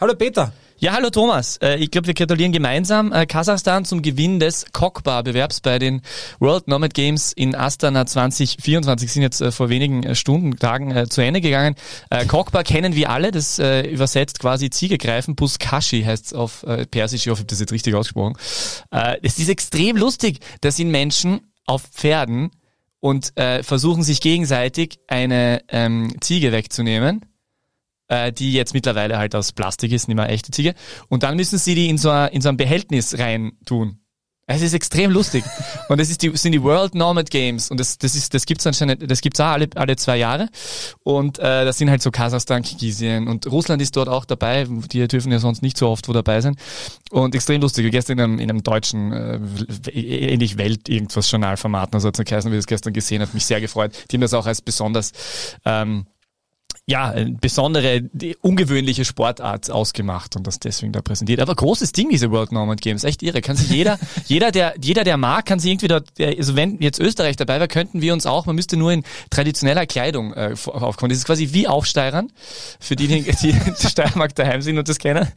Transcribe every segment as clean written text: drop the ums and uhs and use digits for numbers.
Hallo Peter. Ja, hallo Thomas. Ich glaube, wir gratulieren gemeinsam Kasachstan zum Gewinn des Kokbar-Bewerbs bei den World Nomad Games in Astana 2024. Sind jetzt vor wenigen Stunden, Tagen zu Ende gegangen. Kokbar kennen wir alle, das übersetzt quasi Ziege greifen. Buskashi heißt es auf Persisch, ich hoffe, ich habe das jetzt richtig ausgesprochen. Es ist extrem lustig, da sind Menschen auf Pferden und versuchen sich gegenseitig eine Ziege wegzunehmen, die jetzt mittlerweile halt aus Plastik ist, nicht mehr echte Ziege. Und dann müssen sie die in so ein Behältnis rein tun. Es ist extrem lustig. Und das sind die World Nomad Games. Und das gibt's anscheinend, das gibt's auch alle 2 Jahre. Und das sind halt so Kasachstan, Kirgisien. Und Russland ist dort auch dabei. Die dürfen ja sonst nicht so oft wo dabei sein. Und extrem lustig. Wir gestern in einem deutschen, ähnlich Welt-Irgendwas-Journalformat, also hat es geheißen, wie ich das gestern gesehen habe, mich sehr gefreut. Die haben das auch als besonders, ungewöhnliche Sportart ausgemacht und das deswegen da präsentiert. Aber großes Ding, diese World Nomad Games. Echt irre. Kann sich jeder, der mag, kann sich irgendwie dort, also wenn jetzt Österreich dabei wäre, könnten wir uns auch, man müsste nur in traditioneller Kleidung aufkommen. Das ist quasi wie Aufsteirern, für die in Steiermark daheim sind und das kennen.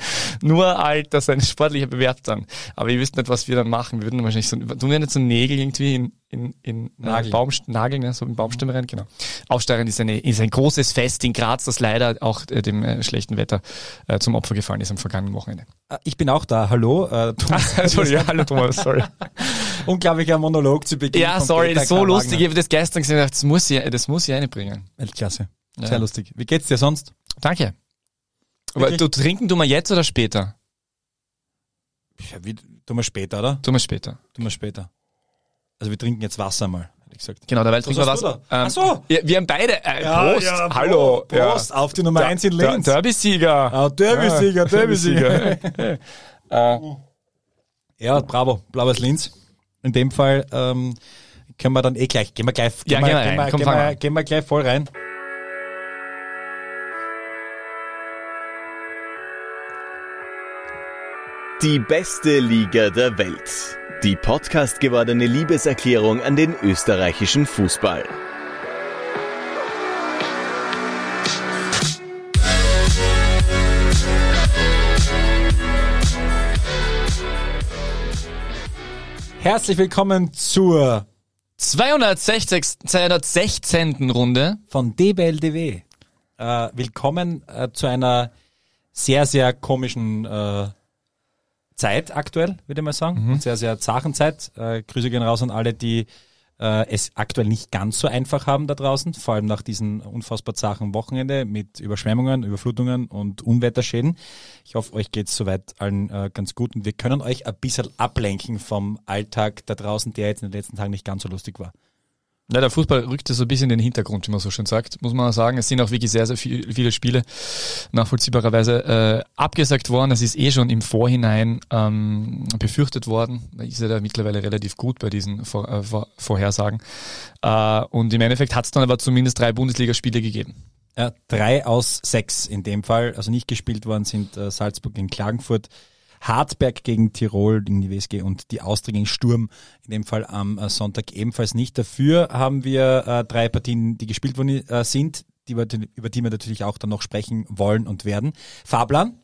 Nur halt, dass ein sportlicher Bewerb dann. Aber ihr wisst nicht, was wir dann machen. Wir würden wahrscheinlich so, tun wir nicht so einen Nägel irgendwie in Nageln, ne? So in Baumstämme rein, genau. Aufsteirern ist ein großes Fest in Graz, das leider auch dem schlechten Wetter zum Opfer gefallen ist am vergangenen Wochenende. Ich bin auch da, hallo Thomas. Entschuldigung, hallo Thomas, sorry. Unglaublicher Monolog zu Beginn. Ja, sorry, das ist so lustig, ich habe das gestern gesehen und dachte, das muss ich einbringen. Weltklasse, sehr lustig. Wie geht's dir sonst? Danke. Aber wirklich? Trinken mal jetzt oder später? Ja, tun wir später, oder? Tun wir später. Also wir trinken jetzt Wasser mal, hätte ich gesagt. Genau, der Welt trinken wir Wasser. Ach so. Wir haben beide. Prost, ja, hallo. Prost, ja. Auf die Nummer 1 in Linz. Derbysieger. Derbysieger. Ja, bravo, Blau-Weiß Linz. In dem Fall können wir dann gleich, gehen wir gleich voll rein. Die beste Liga der Welt. Die Podcast gewordene Liebeserklärung an den österreichischen Fußball. Herzlich willkommen zur 216. Runde von DBLDW. Willkommen zu einer sehr, sehr komischen Zeit aktuell, würde ich mal sagen. Mhm. Sehr, sehr Zachenzeit. Grüße gehen raus an alle, die es aktuell nicht ganz so einfach haben da draußen, vor allem nach diesen unfassbar zachen Wochenende mit Überschwemmungen, Überflutungen und Unwetterschäden. Ich hoffe, euch geht es soweit allen ganz gut und wir können euch ein bisschen ablenken vom Alltag da draußen, der jetzt in den letzten Tagen nicht ganz so lustig war. Ja, der Fußball rückt ja so ein bisschen in den Hintergrund, wie man so schön sagt, muss man sagen. Es sind auch wirklich sehr, sehr viele Spiele nachvollziehbarerweise abgesagt worden. Das ist schon im Vorhinein befürchtet worden. Da ist er da mittlerweile relativ gut bei diesen Vorhersagen. Und im Endeffekt hat es dann aber zumindest 3 Bundesligaspiele gegeben. 3 aus 6 in dem Fall. Also nicht gespielt worden sind Salzburg gegen Klagenfurt, Hartberg gegen Tirol, gegen die WSG und die Austria gegen Sturm, in dem Fall am Sonntag ebenfalls nicht. Dafür haben wir 3 Partien, die gespielt worden sind, über die wir natürlich auch dann noch sprechen wollen und werden. Fahrplan?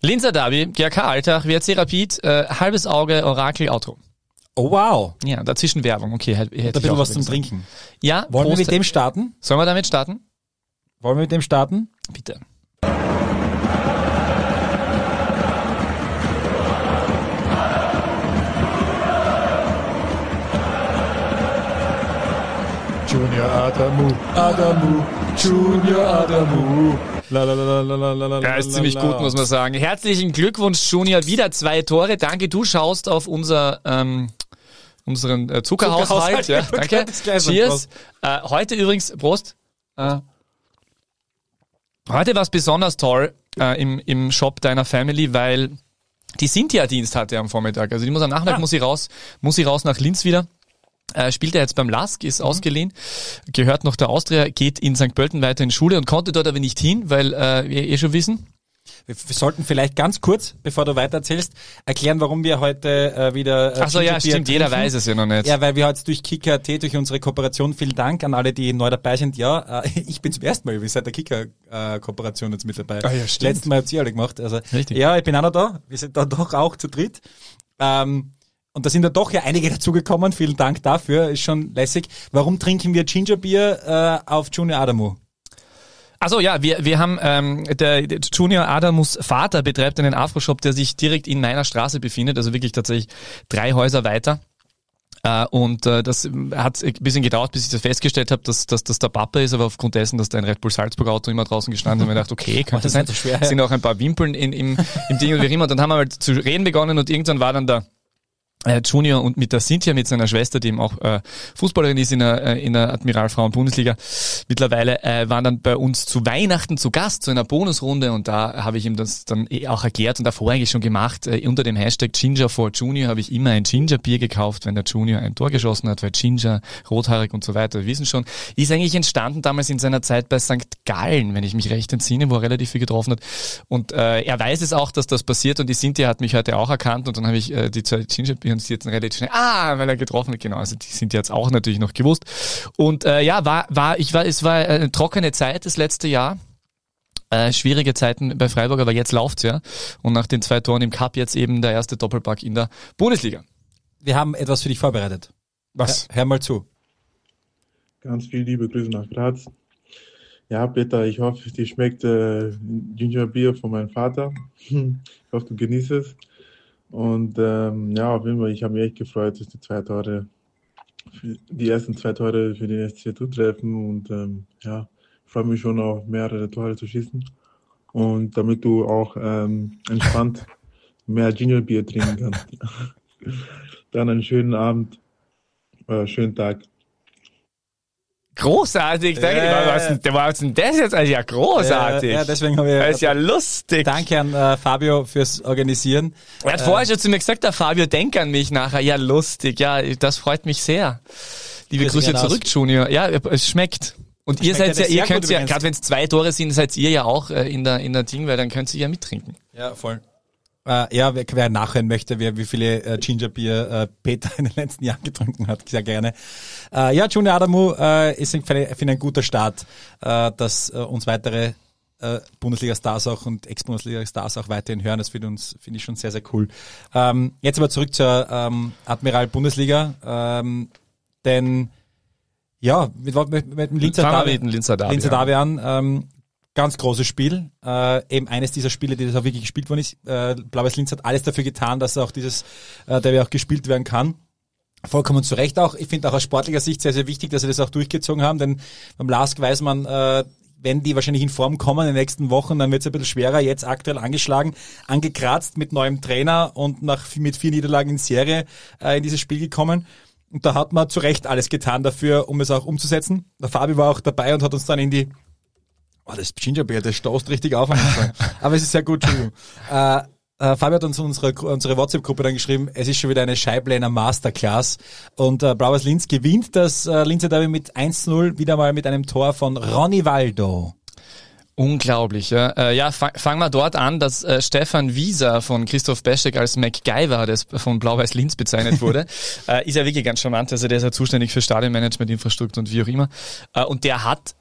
Linzer Derby, GAK Altach, WAC Rapid, halbes Auge, Orakel, Outro. Oh wow. Ja, dazwischen Werbung. Okay, hätte ich auch was zum Trinken. Ja, wollen wir mit dem starten? Bitte. Junior Adamu, Junior Adamu. Ja, ist ziemlich gut, muss man sagen. Herzlichen Glückwunsch, Junior, wieder 2 Tore. Danke, du schaust auf unseren Zuckerhaushalt. Ja, danke. Cheers. Heute übrigens, Prost. Heute war es besonders toll im Shop deiner Family, weil die Cynthia Dienst hatte am Vormittag. Also die muss am Nachmittag muss sie raus nach Linz wieder. Spielt er jetzt beim LASK, ist ausgeliehen, gehört noch der Austria, geht in St. Pölten weiter in Schule und konnte dort aber nicht hin, weil wir schon wissen, Wir sollten vielleicht ganz kurz, bevor du weitererzählst, erklären, warum wir heute wieder... Ach so, ja, stimmt, jeder weiß es ja noch nicht. Ja, weil wir heute durch Kicker.at, durch unsere Kooperation, vielen Dank an alle, die neu dabei sind. Ja, ich bin zum ersten Mal übrigens seit der Kicker-Kooperation jetzt mit dabei. Ah, ja, stimmt. Letztes Mal habt ihr alle gemacht. Also, richtig. Ja, ich bin auch noch da. Wir sind da doch auch zu dritt. Und da sind ja doch einige dazugekommen. Vielen Dank dafür, ist schon lässig. Warum trinken wir Gingerbier auf Junior Adamu? Also ja, wir haben, der Junior Adamus Vater betreibt einen Afro-Shop, der sich direkt in meiner Straße befindet, also wirklich tatsächlich 3 Häuser weiter. Und das hat ein bisschen gedauert, bis ich das festgestellt habe, dass das der Papa ist, aber aufgrund dessen, dass da ein Red Bull Salzburg Auto immer draußen gestanden ist, habe ich gedacht, okay, kann das sein? So schwer, ja. Sind auch ein paar Wimpeln im Ding und wie immer. Und dann haben wir halt zu reden begonnen und irgendwann war dann der Junior und mit der Cynthia, mit seiner Schwester, die eben auch Fußballerin ist in der Admiral Frauen-Bundesliga mittlerweile, waren dann bei uns zu Weihnachten zu Gast, zu einer Bonusrunde und da habe ich ihm das dann auch erklärt und davor eigentlich schon gemacht, unter dem Hashtag Ginger for Junior habe ich immer ein Ginger-Bier gekauft, wenn der Junior ein Tor geschossen hat, weil Ginger, rothaarig und so weiter, wir wissen schon, ist eigentlich entstanden damals in seiner Zeit bei St. Gallen, wenn ich mich recht entsinne, wo er relativ viel getroffen hat und er weiß es auch, dass das passiert und die Cynthia hat mich heute auch erkannt und dann habe ich die zwei Ginger-Bier und sie jetzt relativ schnell, weil er getroffen hat, genau, also die sind jetzt auch natürlich noch gewusst. Und es war eine trockene Zeit das letzte Jahr, schwierige Zeiten bei Freiburg, aber jetzt läuft's ja und nach den 2 Toren im Cup jetzt eben der erste Doppelpack in der Bundesliga. Wir haben etwas für dich vorbereitet. Was? Hör mal zu. Ganz viel liebe Grüße nach Graz. Ja, Peter, ich hoffe, dir schmeckt Gingerbier von meinem Vater. Ich hoffe, du genießt es. Und auf jeden Fall, ich habe mich echt gefreut, dass die ersten 2 Tore für den SC zu treffen. Und ich freue mich schon auf mehrere Tore zu schießen. Und damit du auch entspannt mehr Gingerbier trinken kannst. Dann einen schönen Abend, schönen Tag. Großartig, danke. Was ist denn das jetzt? Also ja, großartig. Ja, deswegen haben wir. Das ist ja lustig. Danke an Fabio fürs Organisieren. Er hat vorher schon zu mir gesagt, der Fabio, denk an mich nachher. Ja, lustig. Ja, das freut mich sehr. Liebe Grüße zurück, Junior. Ja, es schmeckt. Und ihr seid ja, ihr könnt ja, gerade wenn es 2 Tore sind, seid ihr ja auch in der Ding, weil dann könnt ihr ja mittrinken. Ja, voll. Wer nachhören möchte, wie viele Gingerbier Peter in den letzten Jahren getrunken hat, sehr gerne. Junior Adamu ist finde ein guter Start, dass uns weitere Bundesliga-Stars auch und Ex-Bundesliga-Stars auch weiterhin hören. Das finde ich schon sehr, sehr cool. Jetzt aber zurück zur Admiral Bundesliga, denn ja, mit dem Linzer Derby an. Ganz großes Spiel, eben eines dieser Spiele, die das auch wirklich gespielt worden ist. Blau-Weiß Linz hat alles dafür getan, dass auch dieses Derby auch gespielt werden kann. Vollkommen zu Recht auch. Ich finde auch aus sportlicher Sicht sehr, sehr wichtig, dass sie das auch durchgezogen haben, denn beim LASK weiß man, wenn die wahrscheinlich in Form kommen in den nächsten Wochen, dann wird es ein bisschen schwerer. Jetzt aktuell angeschlagen, angekratzt mit neuem Trainer und mit 4 Niederlagen in Serie in dieses Spiel gekommen. Und da hat man zu Recht alles getan dafür, um es auch umzusetzen. Der Fabi war auch dabei und hat uns dann in die... Oh, das Gingerbier, das stoßt richtig auf. Aber es ist sehr gut, Entschuldigung. Fabio hat uns unsere WhatsApp-Gruppe dann geschrieben, es ist schon wieder eine Scheibleiner Masterclass. Und Blau-Weiß Linz gewinnt das Linzer Derby mit 1-0, wieder mal mit einem Tor von Ronivaldo. Unglaublich, ja. Fangen wir dort an, dass Stefan Wieser von Christoph Beschek als MacGyver, das von Blau-Weiß Linz bezeichnet wurde, ist ja wirklich ganz charmant, also der ist ja zuständig für Stadionmanagement, Infrastruktur und wie auch immer. Und der hat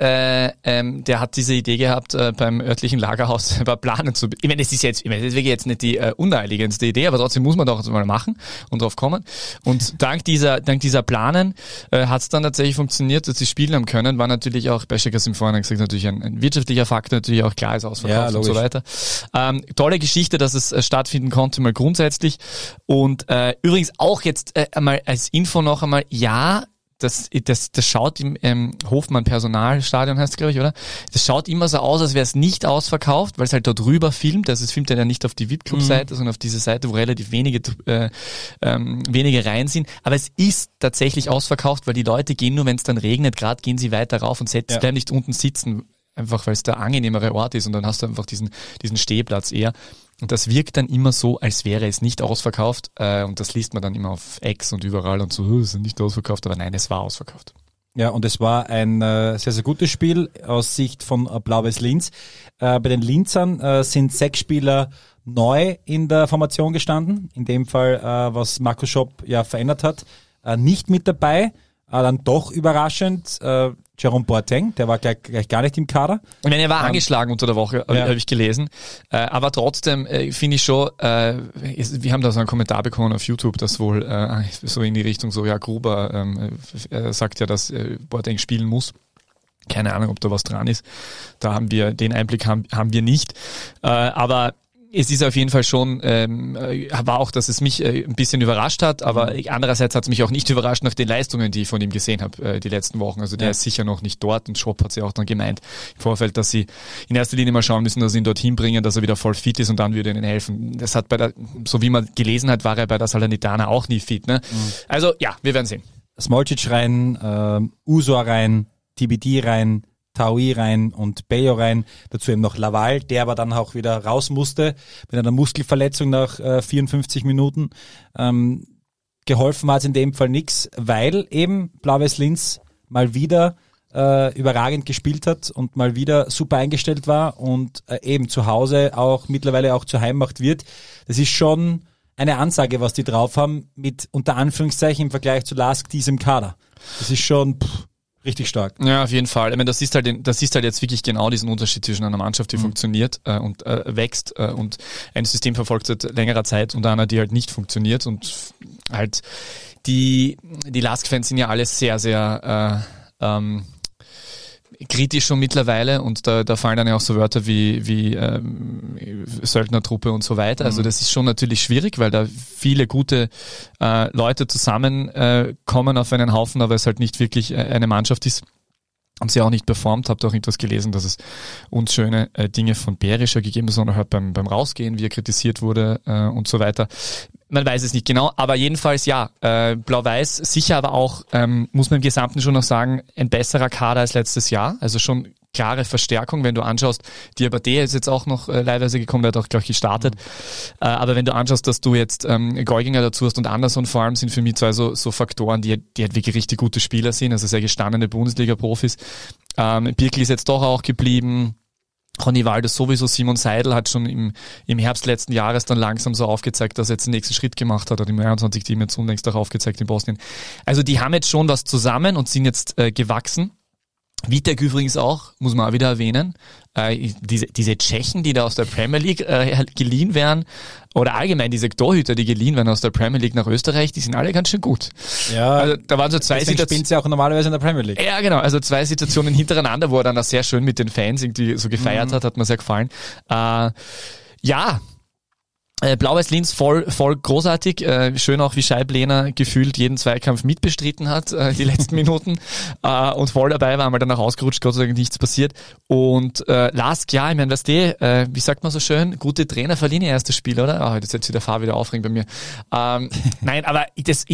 diese Idee gehabt, beim örtlichen Lagerhaus über Planen zu... Ich meine, das ist wirklich jetzt nicht die uneiligendste Idee, aber trotzdem muss man doch mal machen und drauf kommen. Und dank dieser Planen hat es dann tatsächlich funktioniert, dass sie spielen haben können, war natürlich auch, Beschek hat im Vorhinein gesagt, natürlich ein wirtschaftlicher Faktor, natürlich auch klar ist, ausverkauft, ja, und so weiter. Tolle Geschichte, dass es stattfinden konnte, mal grundsätzlich. Und übrigens auch jetzt einmal als Info noch einmal, ja, das schaut im Hofmann-Personalstadion, heißt es, glaube ich, oder? Das schaut immer so aus, als wäre es nicht ausverkauft, weil es halt da drüber filmt. Also es filmt ja nicht auf die VIP-Club-Seite, sondern auf diese Seite, wo relativ wenige Reihen sind. Aber es ist tatsächlich ausverkauft, weil die Leute gehen nur, wenn es dann regnet, gerade gehen sie weiter rauf und bleiben nicht unten sitzen. Einfach, weil es der angenehmere Ort ist und dann hast du einfach diesen Stehplatz eher. Und das wirkt dann immer so, als wäre es nicht ausverkauft. Und das liest man dann immer auf X und überall und so, es ist nicht ausverkauft, aber nein, es war ausverkauft. Ja, und es war ein sehr, sehr gutes Spiel aus Sicht von Blau-Weiß Linz. Bei den Linzern sind 6 Spieler neu in der Formation gestanden. In dem Fall, was Marco Schopp ja verändert hat, nicht mit dabei. Dann doch überraschend Jerome Boateng, der war gleich gar nicht im Kader. Ich meine, er war angeschlagen unter der Woche, habe ich gelesen. Aber trotzdem finde ich schon, wir haben da so einen Kommentar bekommen auf YouTube, dass wohl so in die Richtung so, ja, Gruber sagt ja, dass Boateng spielen muss. Keine Ahnung, ob da was dran ist. Da haben wir, den Einblick haben wir nicht. Aber es ist auf jeden Fall schon, war auch, dass es mich ein bisschen überrascht hat, aber andererseits hat es mich auch nicht überrascht nach den Leistungen, die ich von ihm gesehen habe die letzten Wochen. Also der ist sicher noch nicht dort, und Schopp hat sie auch dann gemeint im Vorfeld, dass sie in erster Linie mal schauen müssen, dass sie ihn dorthin bringen, dass er wieder voll fit ist, und dann würde ihnen helfen. Das hat bei der, so wie man gelesen hat, war er bei der Salernitana auch nie fit. Ne? Mhm. Also ja, wir werden sehen. Smolcic rein, Usor rein, TBD rein, Taui rein und Bejo rein, dazu eben noch Laval, der aber dann auch wieder raus musste, mit einer Muskelverletzung nach 54 Minuten. Geholfen hat es in dem Fall nichts, weil eben Blau-Weiß Linz mal wieder überragend gespielt hat und mal wieder super eingestellt war und eben zu Hause auch mittlerweile auch zur Heimmacht wird. Das ist schon eine Ansage, was die drauf haben, mit unter Anführungszeichen im Vergleich zu LASK diesem Kader. Das ist schon... richtig stark. Ja, auf jeden Fall. Ich meine, das ist halt jetzt wirklich genau diesen Unterschied zwischen einer Mannschaft, die funktioniert und wächst und ein System verfolgt seit längerer Zeit, und einer, die halt nicht funktioniert. Und halt die LASK-Fans sind ja alle sehr, sehr kritisch schon mittlerweile, und da fallen dann ja auch so Wörter wie Söldnertruppe und so weiter. Also das ist schon natürlich schwierig, weil da viele gute Leute zusammenkommen auf einen Haufen, aber es halt nicht wirklich eine Mannschaft ist. Haben sie auch nicht performt, habt auch etwas gelesen, dass es unschöne Dinge von Berischer gegeben hat, sondern halt beim Rausgehen, wie er kritisiert wurde und so weiter. Man weiß es nicht genau, aber jedenfalls ja, Blau-Weiß sicher, aber auch, muss man im Gesamten schon noch sagen, ein besserer Kader als letztes Jahr, also schon klare Verstärkung, wenn du anschaust, Diabaté ist jetzt auch noch leihweise gekommen, der hat auch gleich gestartet, aber wenn du anschaust, dass du jetzt Golginger dazu hast und Anderson vor allem, sind für mich zwei so Faktoren, die halt wirklich richtig gute Spieler sind, also sehr gestandene Bundesliga-Profis. Birkel ist jetzt doch auch geblieben, Ronivaldo sowieso, Simon Seidel hat schon im Herbst letzten Jahres dann langsam so aufgezeigt, dass er jetzt den nächsten Schritt gemacht hat, hat im 23-Team jetzt unlängst auch aufgezeigt in Bosnien. Also die haben jetzt schon was zusammen und sind jetzt gewachsen. Witek übrigens auch, muss man auch wieder erwähnen, diese Tschechen, die da aus der Premier League geliehen werden, oder allgemein diese Torhüter, die geliehen werden aus der Premier League nach Österreich, die sind alle ganz schön gut. Ja, also da waren so zwei Situationen. Spielen sie auch normalerweise in der Premier League. Ja, genau, also zwei Situationen hintereinander, wo er dann auch sehr schön mit den Fans irgendwie so gefeiert hat mir sehr gefallen. Ja, Blau-Weiß Linz voll großartig, schön auch, wie Scheib-Lehner gefühlt jeden Zweikampf mitbestritten hat, die letzten Minuten, und voll dabei war, einmal danach ausgerutscht, Gott sei Dank nichts passiert. Und LASK, ja, ich meine, weißt du, wie sagt man so schön, gute Trainer verlieren ihr erstes Spiel, oder? Ah, jetzt wird der Fahr wieder aufregen bei mir. Nein, aber es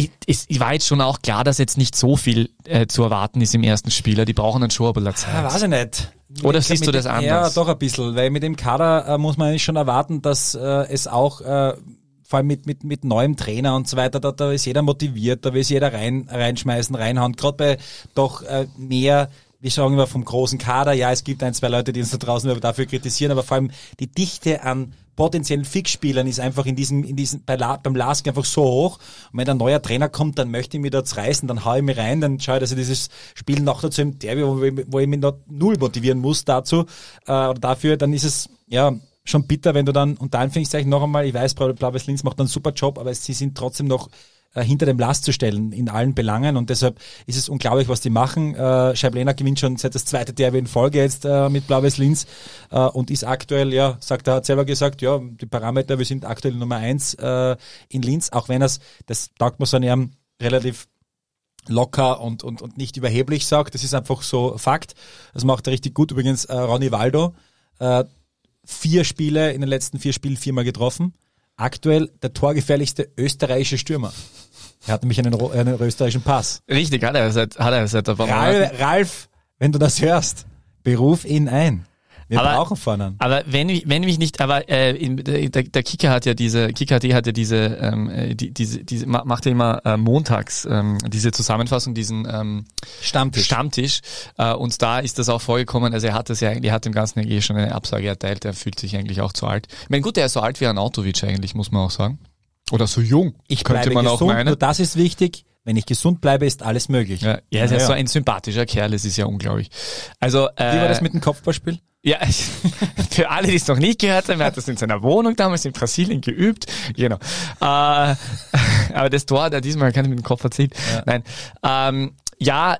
war jetzt schon auch klar, dass jetzt nicht so viel zu erwarten ist im ersten Spieler, die brauchen dann schon ein bisschen Zeit. Weiß ich nicht. Oder siehst du das anders? Ja, doch ein bisschen, weil mit dem Kader muss man eigentlich schon erwarten, dass es auch, vor allem mit neuem Trainer und so weiter, da ist jeder motiviert, da will es jeder reinhauen. Gerade bei doch mehr, wir sagen immer vom großen Kader, ja, es gibt ein, zwei Leute, die uns da draußen dafür kritisieren, aber vor allem die Dichte an potenziellen Fixspielern ist einfach beim LASK einfach so hoch. Und wenn ein neuer Trainer kommt, dann möchte ich mich dort reißen, dann hau ich mich rein, dann schaue ich, dass ich dieses Spiel noch dazu im Derby, wo ich mich noch null motivieren muss dazu, oder dafür, dann ist es, ja, schon bitter, wenn du dann, unter Anführungszeichen noch einmal, ich weiß, Blau-Weiß Linz macht einen super Job, aber sie sind trotzdem noch hinter dem LASK zu stellen in allen Belangen, und deshalb ist es unglaublich, was die machen. Scheiblener gewinnt schon seit das zweite Derby in Folge jetzt mit Blau-Weiß Linz und ist aktuell, ja, sagt er, hat selber gesagt, ja, die Parameter, wir sind aktuell Nummer 1 in Linz, auch wenn das taugt man so an ihrem relativ locker und nicht überheblich sagt, das ist einfach so Fakt. Das macht er richtig gut. Übrigens Ronivaldo, 4 Spiele, in den letzten 4 Spielen 4-mal getroffen. Aktuell der torgefährlichste österreichische Stürmer. Er hat nämlich einen österreichischen Pass. Richtig, hat er seit ein paar Monaten. Ralf, wenn du das hörst, beruf ihn ein. Wir brauchen Pfannern. Aber wenn mich nicht, aber der Kicker hat ja diese, Kicker.de hat ja diese macht ja immer montags diese Zusammenfassung, diesen Stammtisch. Und da ist das auch vorgekommen, also er hat dem Ganzen eigentlich schon eine Absage erteilt, er fühlt sich eigentlich auch zu alt. Ich meine, gut, er ist so alt wie Arnautovic eigentlich, muss man auch sagen. Oder so jung. Ich könnte man gesund, auch meinen. Nur das ist wichtig. Wenn ich gesund bleibe, ist alles möglich. Ja, er ist ja so ein sympathischer Kerl, es ist ja unglaublich. Also, wie war das mit dem Kopfballspiel? Ja, für alle, die es noch nicht gehört haben, er hat das in seiner Wohnung damals in Brasilien geübt. Genau. Aber das Tor hat er diesmal gar nicht mit dem Kopf erzielt. Ja. Nein.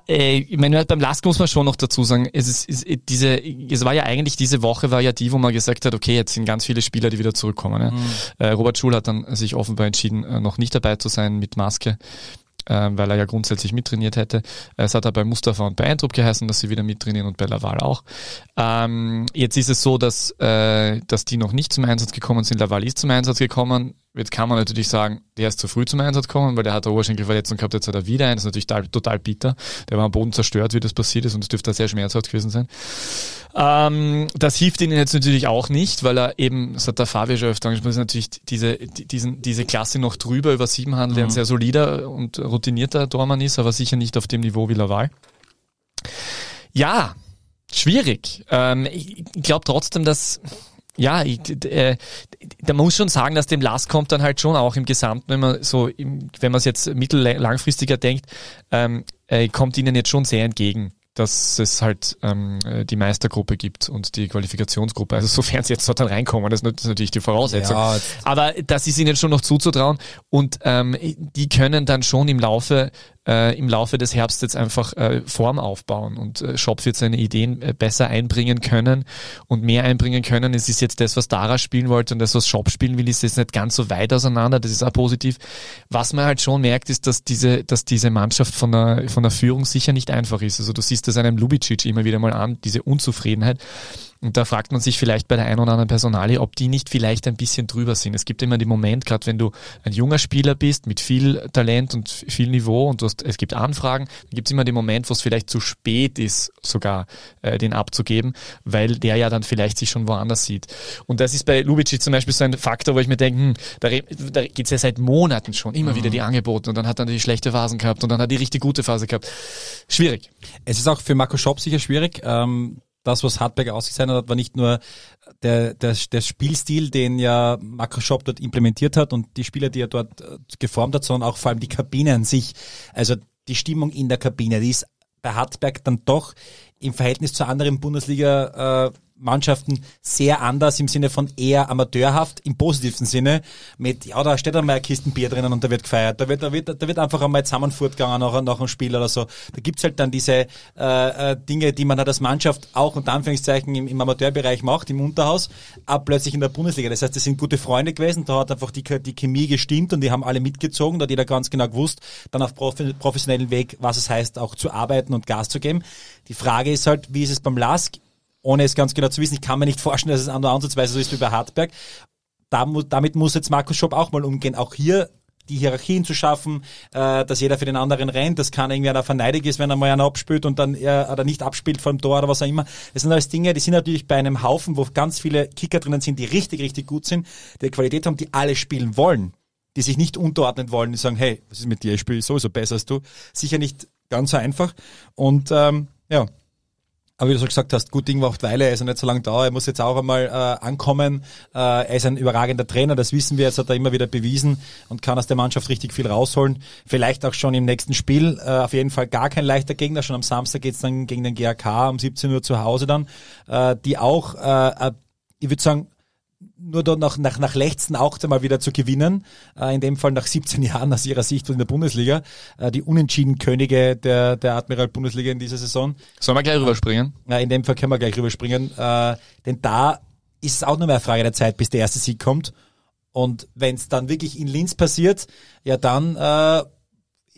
Ich meine, beim LASK muss man schon noch dazu sagen, es war ja diese Woche, wo man gesagt hat, okay, jetzt sind ganz viele Spieler, die wieder zurückkommen. Ne? Robert Schul hat dann sich offenbar entschieden, noch nicht dabei zu sein mit Maske, weil er ja grundsätzlich mittrainiert hätte. Es hat aber bei Mustafa und bei Eintrup geheißen, dass sie wieder mittrainieren und bei Laval auch. Jetzt ist es so, dass die noch nicht zum Einsatz gekommen sind. Laval ist zum Einsatz gekommen. Jetzt kann man natürlich sagen, der ist zu früh zum Einsatz gekommen, weil der hat eine Oberschenkelverletzung gehabt, jetzt hat er wieder einen. Das ist natürlich total bitter. Der war am Boden zerstört, wie das passiert ist, und es dürfte sehr schmerzhaft gewesen sein. Das hilft ihnen jetzt natürlich auch nicht, weil er eben, das hat der Fabio schon öfter angesprochen, natürlich diese Klasse noch drüber über 7 handelt, der ein sehr solider und routinierter Tormann ist, aber sicher nicht auf dem Niveau wie Laval. Ja, schwierig. Ich glaube trotzdem, dass... Ja, da muss schon sagen, dass dem LASK kommt dann halt schon auch im Gesamten, wenn man es jetzt mittellangfristiger denkt, kommt ihnen jetzt schon sehr entgegen, dass es halt die Meistergruppe gibt und die Qualifikationsgruppe. Also sofern sie jetzt dort dann reinkommen, das ist natürlich die Voraussetzung. Ja, aber das ist ihnen schon noch zuzutrauen, und die können dann schon im Laufe des Herbsts jetzt einfach Form aufbauen, und Schopp wird seine Ideen besser einbringen können und mehr einbringen können. Es ist jetzt das, was Dara spielen wollte, und das, was Schopp spielen will, ist jetzt nicht ganz so weit auseinander. Das ist auch positiv. Was man halt schon merkt, ist, dass diese Mannschaft von der Führung sicher nicht einfach ist. Also du siehst das einem Lubicic immer wieder mal an, diese Unzufriedenheit. Und da fragt man sich vielleicht bei der einen oder anderen Personalie, ob die nicht vielleicht ein bisschen drüber sind. Es gibt immer den Moment, gerade wenn du ein junger Spieler bist, mit viel Talent und viel Niveau, und es gibt Anfragen, dann gibt es immer den Moment, wo es vielleicht zu spät ist, sogar den abzugeben, weil der ja dann vielleicht sich schon woanders sieht. Und das ist bei Lubicic zum Beispiel so ein Faktor, wo ich mir denke, da geht es ja seit Monaten schon immer wieder die Angebote, und dann hat er die schlechte Phasen gehabt und dann hat die richtig gute Phase gehabt. Schwierig. Es ist auch für Marco Schopp sicher schwierig. Das, was Hartberg ausgezeichnet hat, war nicht nur der Spielstil, den ja Markus Schopp dort implementiert hat und die Spieler, die er dort geformt hat, sondern auch vor allem die Kabine an sich. Also die Stimmung in der Kabine, die ist bei Hartberg dann doch im Verhältnis zu anderen Bundesliga-Mannschaften sehr anders, im Sinne von eher amateurhaft, im positivsten Sinne, mit, ja, da steht einmal ein Kistenbier drinnen und da wird gefeiert, da wird einfach einmal zusammenfurt gegangen nach einem Spiel oder so. Da gibt's halt dann diese Dinge, die man halt als Mannschaft auch unter Anführungszeichen im Amateurbereich macht, im Unterhaus, ab plötzlich in der Bundesliga. Das heißt, das sind gute Freunde gewesen, da hat einfach die Chemie gestimmt und die haben alle mitgezogen, da hat jeder ganz genau gewusst, dann auf professionellen Weg, was es heißt, auch zu arbeiten und Gas zu geben. Die Frage ist halt, wie ist es beim LASK? Ohne es ganz genau zu wissen, ich kann mir nicht vorstellen, dass es ansatzweise so ist wie bei Hartberg. Damit muss jetzt Markus Schopp auch mal umgehen. Auch hier die Hierarchien zu schaffen, dass jeder für den anderen rennt, dass keiner irgendwie einer verneidig ist, wenn er mal einer abspielt und dann oder nicht abspielt vor dem Tor oder was auch immer. Das sind alles Dinge, die sind natürlich bei einem Haufen, wo ganz viele Kicker drinnen sind, die richtig, richtig gut sind, die Qualität haben, die alle spielen wollen, die sich nicht unterordnen wollen, die sagen, hey, was ist mit dir, ich spiele sowieso besser als du. Sicher nicht ganz so einfach. Und ja, aber wie du schon gesagt hast, gut Ding braucht Weile, er ist ja nicht so lange da, er muss jetzt auch einmal ankommen, er ist ein überragender Trainer, das wissen wir, jetzt hat er immer wieder bewiesen und kann aus der Mannschaft richtig viel rausholen, vielleicht auch schon im nächsten Spiel, auf jeden Fall gar kein leichter Gegner, schon am Samstag geht's dann gegen den GAK um 17 Uhr zu Hause dann, die auch, ich würde sagen, nur dort nach Lechzen auch einmal wieder zu gewinnen, in dem Fall nach 17 Jahren aus ihrer Sicht in der Bundesliga, die Unentschieden-Könige der Admiral Bundesliga in dieser Saison. Sollen wir gleich rüberspringen? In dem Fall können wir gleich rüberspringen, denn da ist es auch nur mehr eine Frage der Zeit, bis der erste Sieg kommt, und wenn es dann wirklich in Linz passiert, ja dann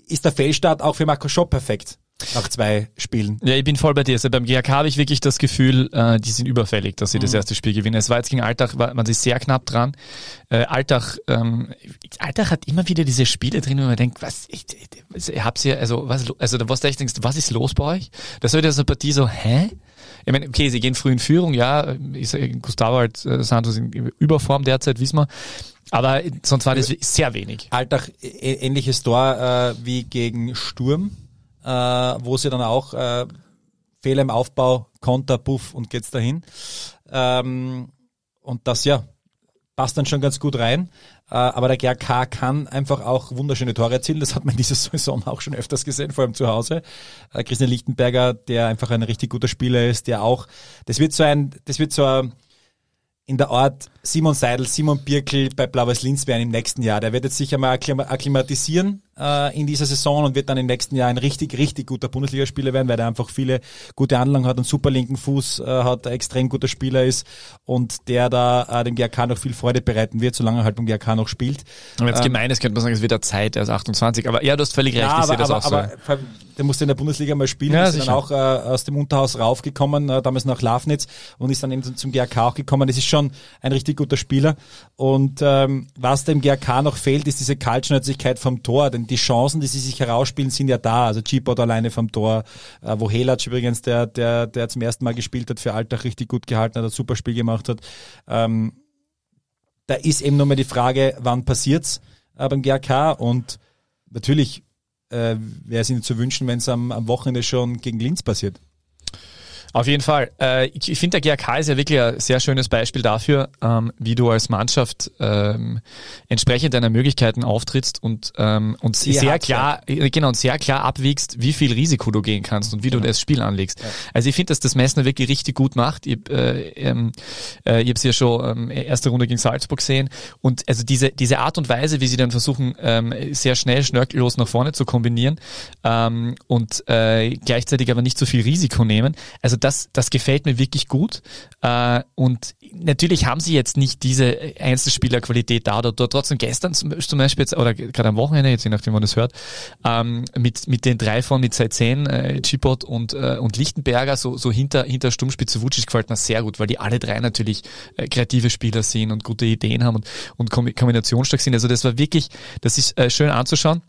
ist der Fehlstart auch für Markus Schopp perfekt. Nach 2 Spielen. Ja, ich bin voll bei dir. Also beim GAK habe ich wirklich das Gefühl, die sind überfällig, dass sie das erste Spiel gewinnen. Es war jetzt gegen Altach, man ist sehr knapp dran. Altach hat immer wieder diese Spiele drin, wo man denkt, was ist los bei euch? Das war wieder so eine Partie so, hä? ich meine, okay, sie gehen früh in Führung, ja, ist Gustavo halt Santos in Überform derzeit, wissen wir. Aber sonst war das sehr wenig. Altach, ähnliches Tor wie gegen Sturm, wo sie dann auch Fehler im Aufbau, Konter, Puff und geht's dahin. Und das, ja, passt dann schon ganz gut rein. Aber der GAK kann einfach auch wunderschöne Tore erzielen. Das hat man diese Saison auch schon öfters gesehen, vor allem zu Hause. Christian Lichtenberger, der einfach ein richtig guter Spieler ist, der auch, das wird so ein in der Art Simon Seidel, Simon Birkel bei Blau-Weiß Linz werden im nächsten Jahr. Der wird jetzt sicher mal akklimatisieren in dieser Saison und wird dann im nächsten Jahr ein richtig, richtig guter Bundesligaspieler werden, weil er einfach viele gute Anlagen hat, einen super linken Fuß hat, ein extrem guter Spieler ist und der da dem GAK noch viel Freude bereiten wird, solange er halt beim GAK noch spielt. Und wenn es gemein ist, könnte man sagen, es wird der Zeit, er ist 28, aber ja, du hast völlig recht, ja, ich sehe das auch so. Der musste in der Bundesliga mal spielen, ja, ist sicher. Dann auch aus dem Unterhaus raufgekommen, damals nach Lafnitz und ist dann eben zum GAK auch gekommen. Das ist schon ein richtig guter Spieler und was dem GAK noch fehlt, ist diese Kaltschnäuzigkeit vom Tor, denn die Chancen, die sie sich herausspielen, sind ja da, also Cipot alleine vom Tor, wo Helac übrigens, der zum ersten Mal gespielt hat, für Altach richtig gut gehalten hat, ein super Spiel gemacht hat. Da ist eben nur mal die Frage, wann passiert's beim GAK und natürlich wäre es Ihnen zu wünschen, wenn es am Wochenende schon gegen Linz passiert. Auf jeden Fall. Ich finde, der GAK ist ja wirklich ein sehr schönes Beispiel dafür, wie du als Mannschaft entsprechend deiner Möglichkeiten auftrittst und sehr klar abwiegst, wie viel Risiko du gehen kannst und wie du das Spiel anlegst. Ja. Also ich finde, dass das Messner wirklich richtig gut macht. Ich habe es ja schon erste Runde gegen Salzburg gesehen und also diese Art und Weise, wie sie dann versuchen, sehr schnell, schnörkellos nach vorne zu kombinieren und gleichzeitig aber nicht so viel Risiko nehmen. Also das gefällt mir wirklich gut und natürlich haben sie jetzt nicht diese Einzelspielerqualität da oder dort. Trotzdem gestern zum Beispiel jetzt, oder gerade am Wochenende, jetzt je nachdem, wann das hört, mit den drei vorne, mit Saizen, Cipot und Lichtenberger, so hinter Sturmspitze Vucic gefällt mir sehr gut, weil die alle drei natürlich kreative Spieler sind und gute Ideen haben und kombinationsstark sind. Also das war wirklich, das ist schön anzuschauen.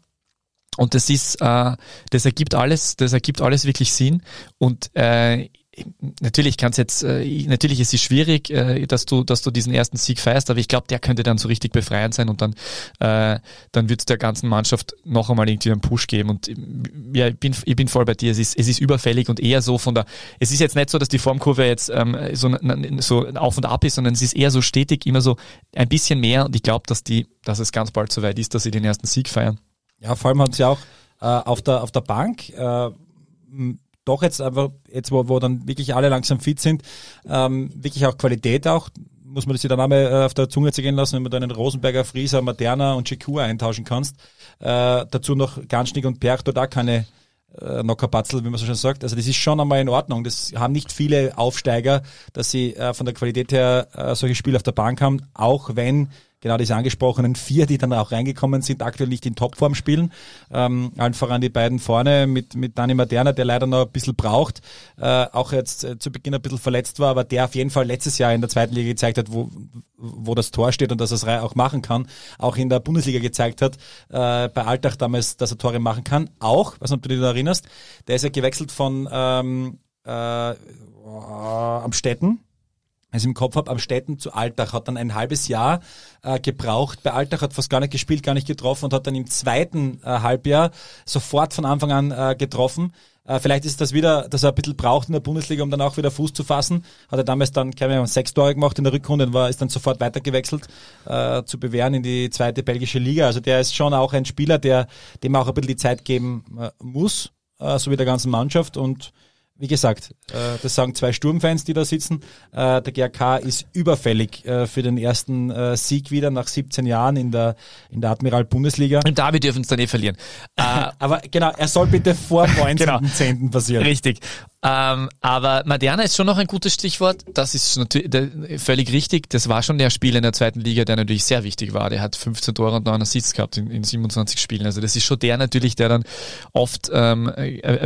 Und das ist, das ergibt alles wirklich Sinn. Und natürlich kannst jetzt, natürlich ist es schwierig, dass du diesen ersten Sieg feierst, aber ich glaube, der könnte dann so richtig befreiend sein und dann wird es der ganzen Mannschaft noch einmal irgendwie einen Push geben. Und ja, ich bin voll bei dir. Es ist überfällig und eher so von der. Es ist jetzt nicht so, dass die Formkurve jetzt so auf und ab ist, sondern es ist eher so stetig, immer so ein bisschen mehr. Und ich glaube, dass es ganz bald soweit ist, dass sie den ersten Sieg feiern. Ja, vor allem hat sie auch auf der Bank doch jetzt einfach, jetzt wo dann wirklich alle langsam fit sind, wirklich auch Qualität auch, muss man das sich dann einmal auf der Zunge zergehen lassen, wenn man dann einen Rosenberger, Frieser, Materna und Chikua eintauschen kannst. Dazu noch Ganschnick und Perch, dort auch keine Nockerpatzel, wie man so schön sagt. Also das ist schon einmal in Ordnung. Das haben nicht viele Aufsteiger, dass sie von der Qualität her solche Spiele auf der Bank haben, auch wenn genau diese angesprochenen vier, die dann auch reingekommen sind, aktuell nicht in Topform spielen. Allen voran die beiden vorne mit Dani Materna, der leider noch ein bisschen braucht, auch jetzt zu Beginn ein bisschen verletzt war, aber der auf jeden Fall letztes Jahr in der zweiten Liga gezeigt hat, wo das Tor steht und dass er es auch machen kann. Auch in der Bundesliga gezeigt hat, bei Altach damals, dass er Tore machen kann. Auch, was du dich da erinnerst, der ist ja gewechselt von Amstetten. Also im Kopf habe, Amstetten zu Altach, hat dann ein halbes Jahr gebraucht. Bei Altach hat fast gar nicht gespielt, gar nicht getroffen und hat dann im zweiten Halbjahr sofort von Anfang an getroffen. Vielleicht ist das wieder, dass er ein bisschen braucht in der Bundesliga, um dann auch wieder Fuß zu fassen. Hat er damals dann, keine Ahnung, 6 Tore gemacht in der Rückrunde und ist dann sofort weitergewechselt zu Bewähren in die zweite belgische Liga. Also der ist schon auch ein Spieler, dem auch ein bisschen die Zeit geben muss, so wie der ganzen Mannschaft. Und wie gesagt, das sagen zwei Sturmfans, die da sitzen. Der GAK ist überfällig für den ersten Sieg wieder nach 17 Jahren in der Admiral Bundesliga. Und da wir dürfen es dann eh verlieren. Aber genau, er soll bitte vor 19.10. genau. Passieren. Richtig. Aber Materna ist schon noch ein gutes Stichwort. Das ist natürlich völlig richtig. Das war schon der Spieler in der zweiten Liga, der natürlich sehr wichtig war. Der hat 15 Tore und 9 Assists gehabt in 27 Spielen. Also das ist schon der natürlich, der dann oft ein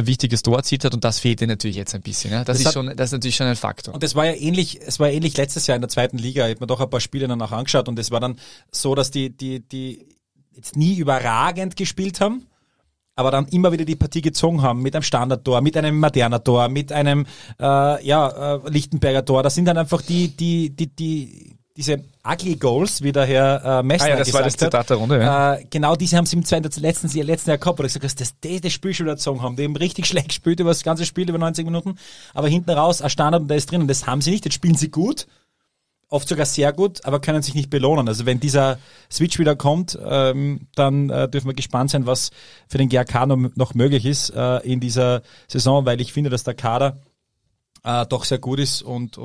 wichtiges Tor erzielt hat und das fehlt ihm natürlich jetzt ein bisschen. Ja? Das ist natürlich schon ein Faktor. Und das war ja ähnlich. Es war ja ähnlich letztes Jahr in der zweiten Liga. Ich habe mir doch ein paar Spiele dann auch angeschaut und es war dann so, dass die jetzt nie überragend gespielt haben. aber dann immer wieder die Partie gezogen haben mit einem Standardtor, mit einem Materna-Tor, mit einem Lichtenberger-Tor. Das sind dann einfach diese ugly Goals, wie der Herr Messner gesagt hat. Das war das Zitat der Runde. Ja. Genau diese haben sie im letzten Jahr gehabt, wo ich gesagt habe, dass die das Spiel schon erzogen haben. Die haben richtig schlecht gespielt über das ganze Spiel, über 90 Minuten, aber hinten raus ein Standard und der ist drin und das haben sie nicht. Jetzt spielen sie gut, oft sogar sehr gut, aber können sich nicht belohnen. Also wenn dieser Switch wieder kommt, dann dürfen wir gespannt sein, was für den GAK noch möglich ist in dieser Saison, weil ich finde, dass der Kader doch sehr gut ist und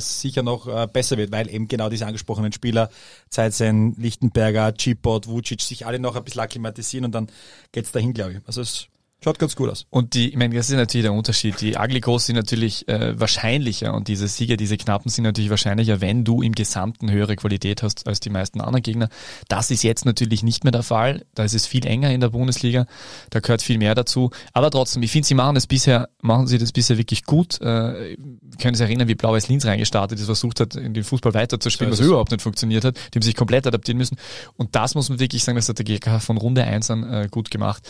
sicher noch besser wird, weil eben genau diese angesprochenen Spieler, Zeitsen, Lichtenberger, Cipot, Vucic, sich alle noch ein bisschen akklimatisieren und dann geht's dahin, glaube ich. Also es schaut ganz gut aus. Und die, ich meine, das ist natürlich der Unterschied. Die ugly goals sind natürlich wahrscheinlicher und diese Sieger, diese knappen sind natürlich wahrscheinlicher, wenn du im Gesamten höhere Qualität hast als die meisten anderen Gegner. Das ist jetzt natürlich nicht mehr der Fall. Da ist es viel enger in der Bundesliga. Da gehört viel mehr dazu. Aber trotzdem, ich finde, sie machen das bisher wirklich gut. Wir können uns erinnern, wie Blau-Weiß Linz reingestartet ist, versucht hat, in den Fußball weiterzuspielen, was überhaupt nicht funktioniert hat. Die haben sich komplett adaptieren müssen. Und das muss man wirklich sagen, das hat der GK von Runde 1 an gut gemacht.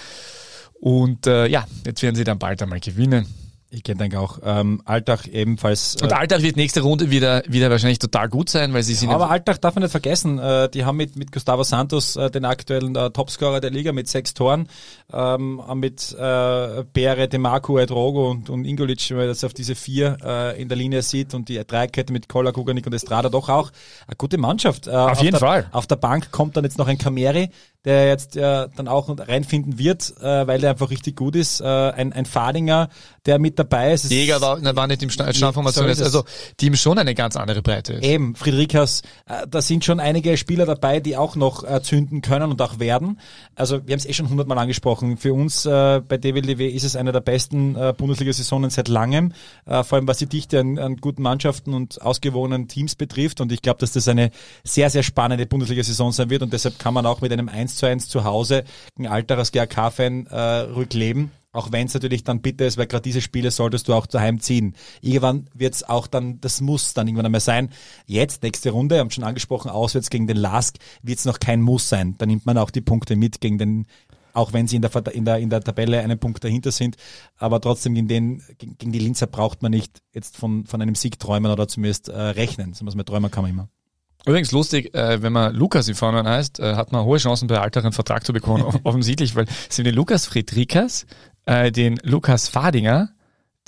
Und jetzt werden sie dann bald einmal gewinnen. Ich denke auch. Altach ebenfalls. Und Altach wird nächste Runde wieder wahrscheinlich total gut sein, weil sie sind. Aber Altach darf man nicht vergessen. Die haben mit Gustavo Santos den aktuellen Topscorer der Liga mit 6 Toren. Mit Bere, De Marco, Edrogo und Ingolic, wenn man das auf diese 4 in der Linie sieht und die Dreikette mit Koller, Kuganik und Estrada doch auch. Eine gute Mannschaft. Auf jeden Fall. Auf der Bank kommt dann jetzt noch ein Cameri, der jetzt dann auch reinfinden wird, weil der einfach richtig gut ist. Ein Fadinger, der mit dabei ist. Jäger war nicht im Stammformation. So also die haben schon eine ganz andere Breite. Ist. Eben, Friedrichas, da sind schon einige Spieler dabei, die auch noch zünden können und auch werden. Also wir haben es schon 100-mal angesprochen. Für uns bei DBLDW ist es eine der besten Bundesliga-Saisonen seit langem. Vor allem was die Dichte an guten Mannschaften und ausgewogenen Teams betrifft. Und ich glaube, dass das eine sehr, sehr spannende Bundesliga-Saison sein wird. Und deshalb kann man auch mit einem 1:1 zu Hause gegen Altach als GAK-Fan rückleben. Auch wenn es natürlich dann bitter ist, weil gerade diese Spiele solltest du auch daheim ziehen. Irgendwann wird es auch dann, das muss dann irgendwann einmal sein. Jetzt, nächste Runde, haben schon angesprochen, auswärts gegen den LASK wird es noch kein Muss sein. Da nimmt man auch die Punkte mit gegen den, auch wenn sie in der Tabelle einen Punkt dahinter sind. Aber trotzdem gegen die Linzer braucht man nicht jetzt von einem Sieg träumen oder zumindest rechnen. So was mit träumen kann man immer. Übrigens lustig, wenn man Lukas im Vornamen heißt, hat man hohe Chancen bei Altach einen Vertrag zu bekommen, offensichtlich, weil es sind den Lukas Friedrichas, den Lukas Fadinger,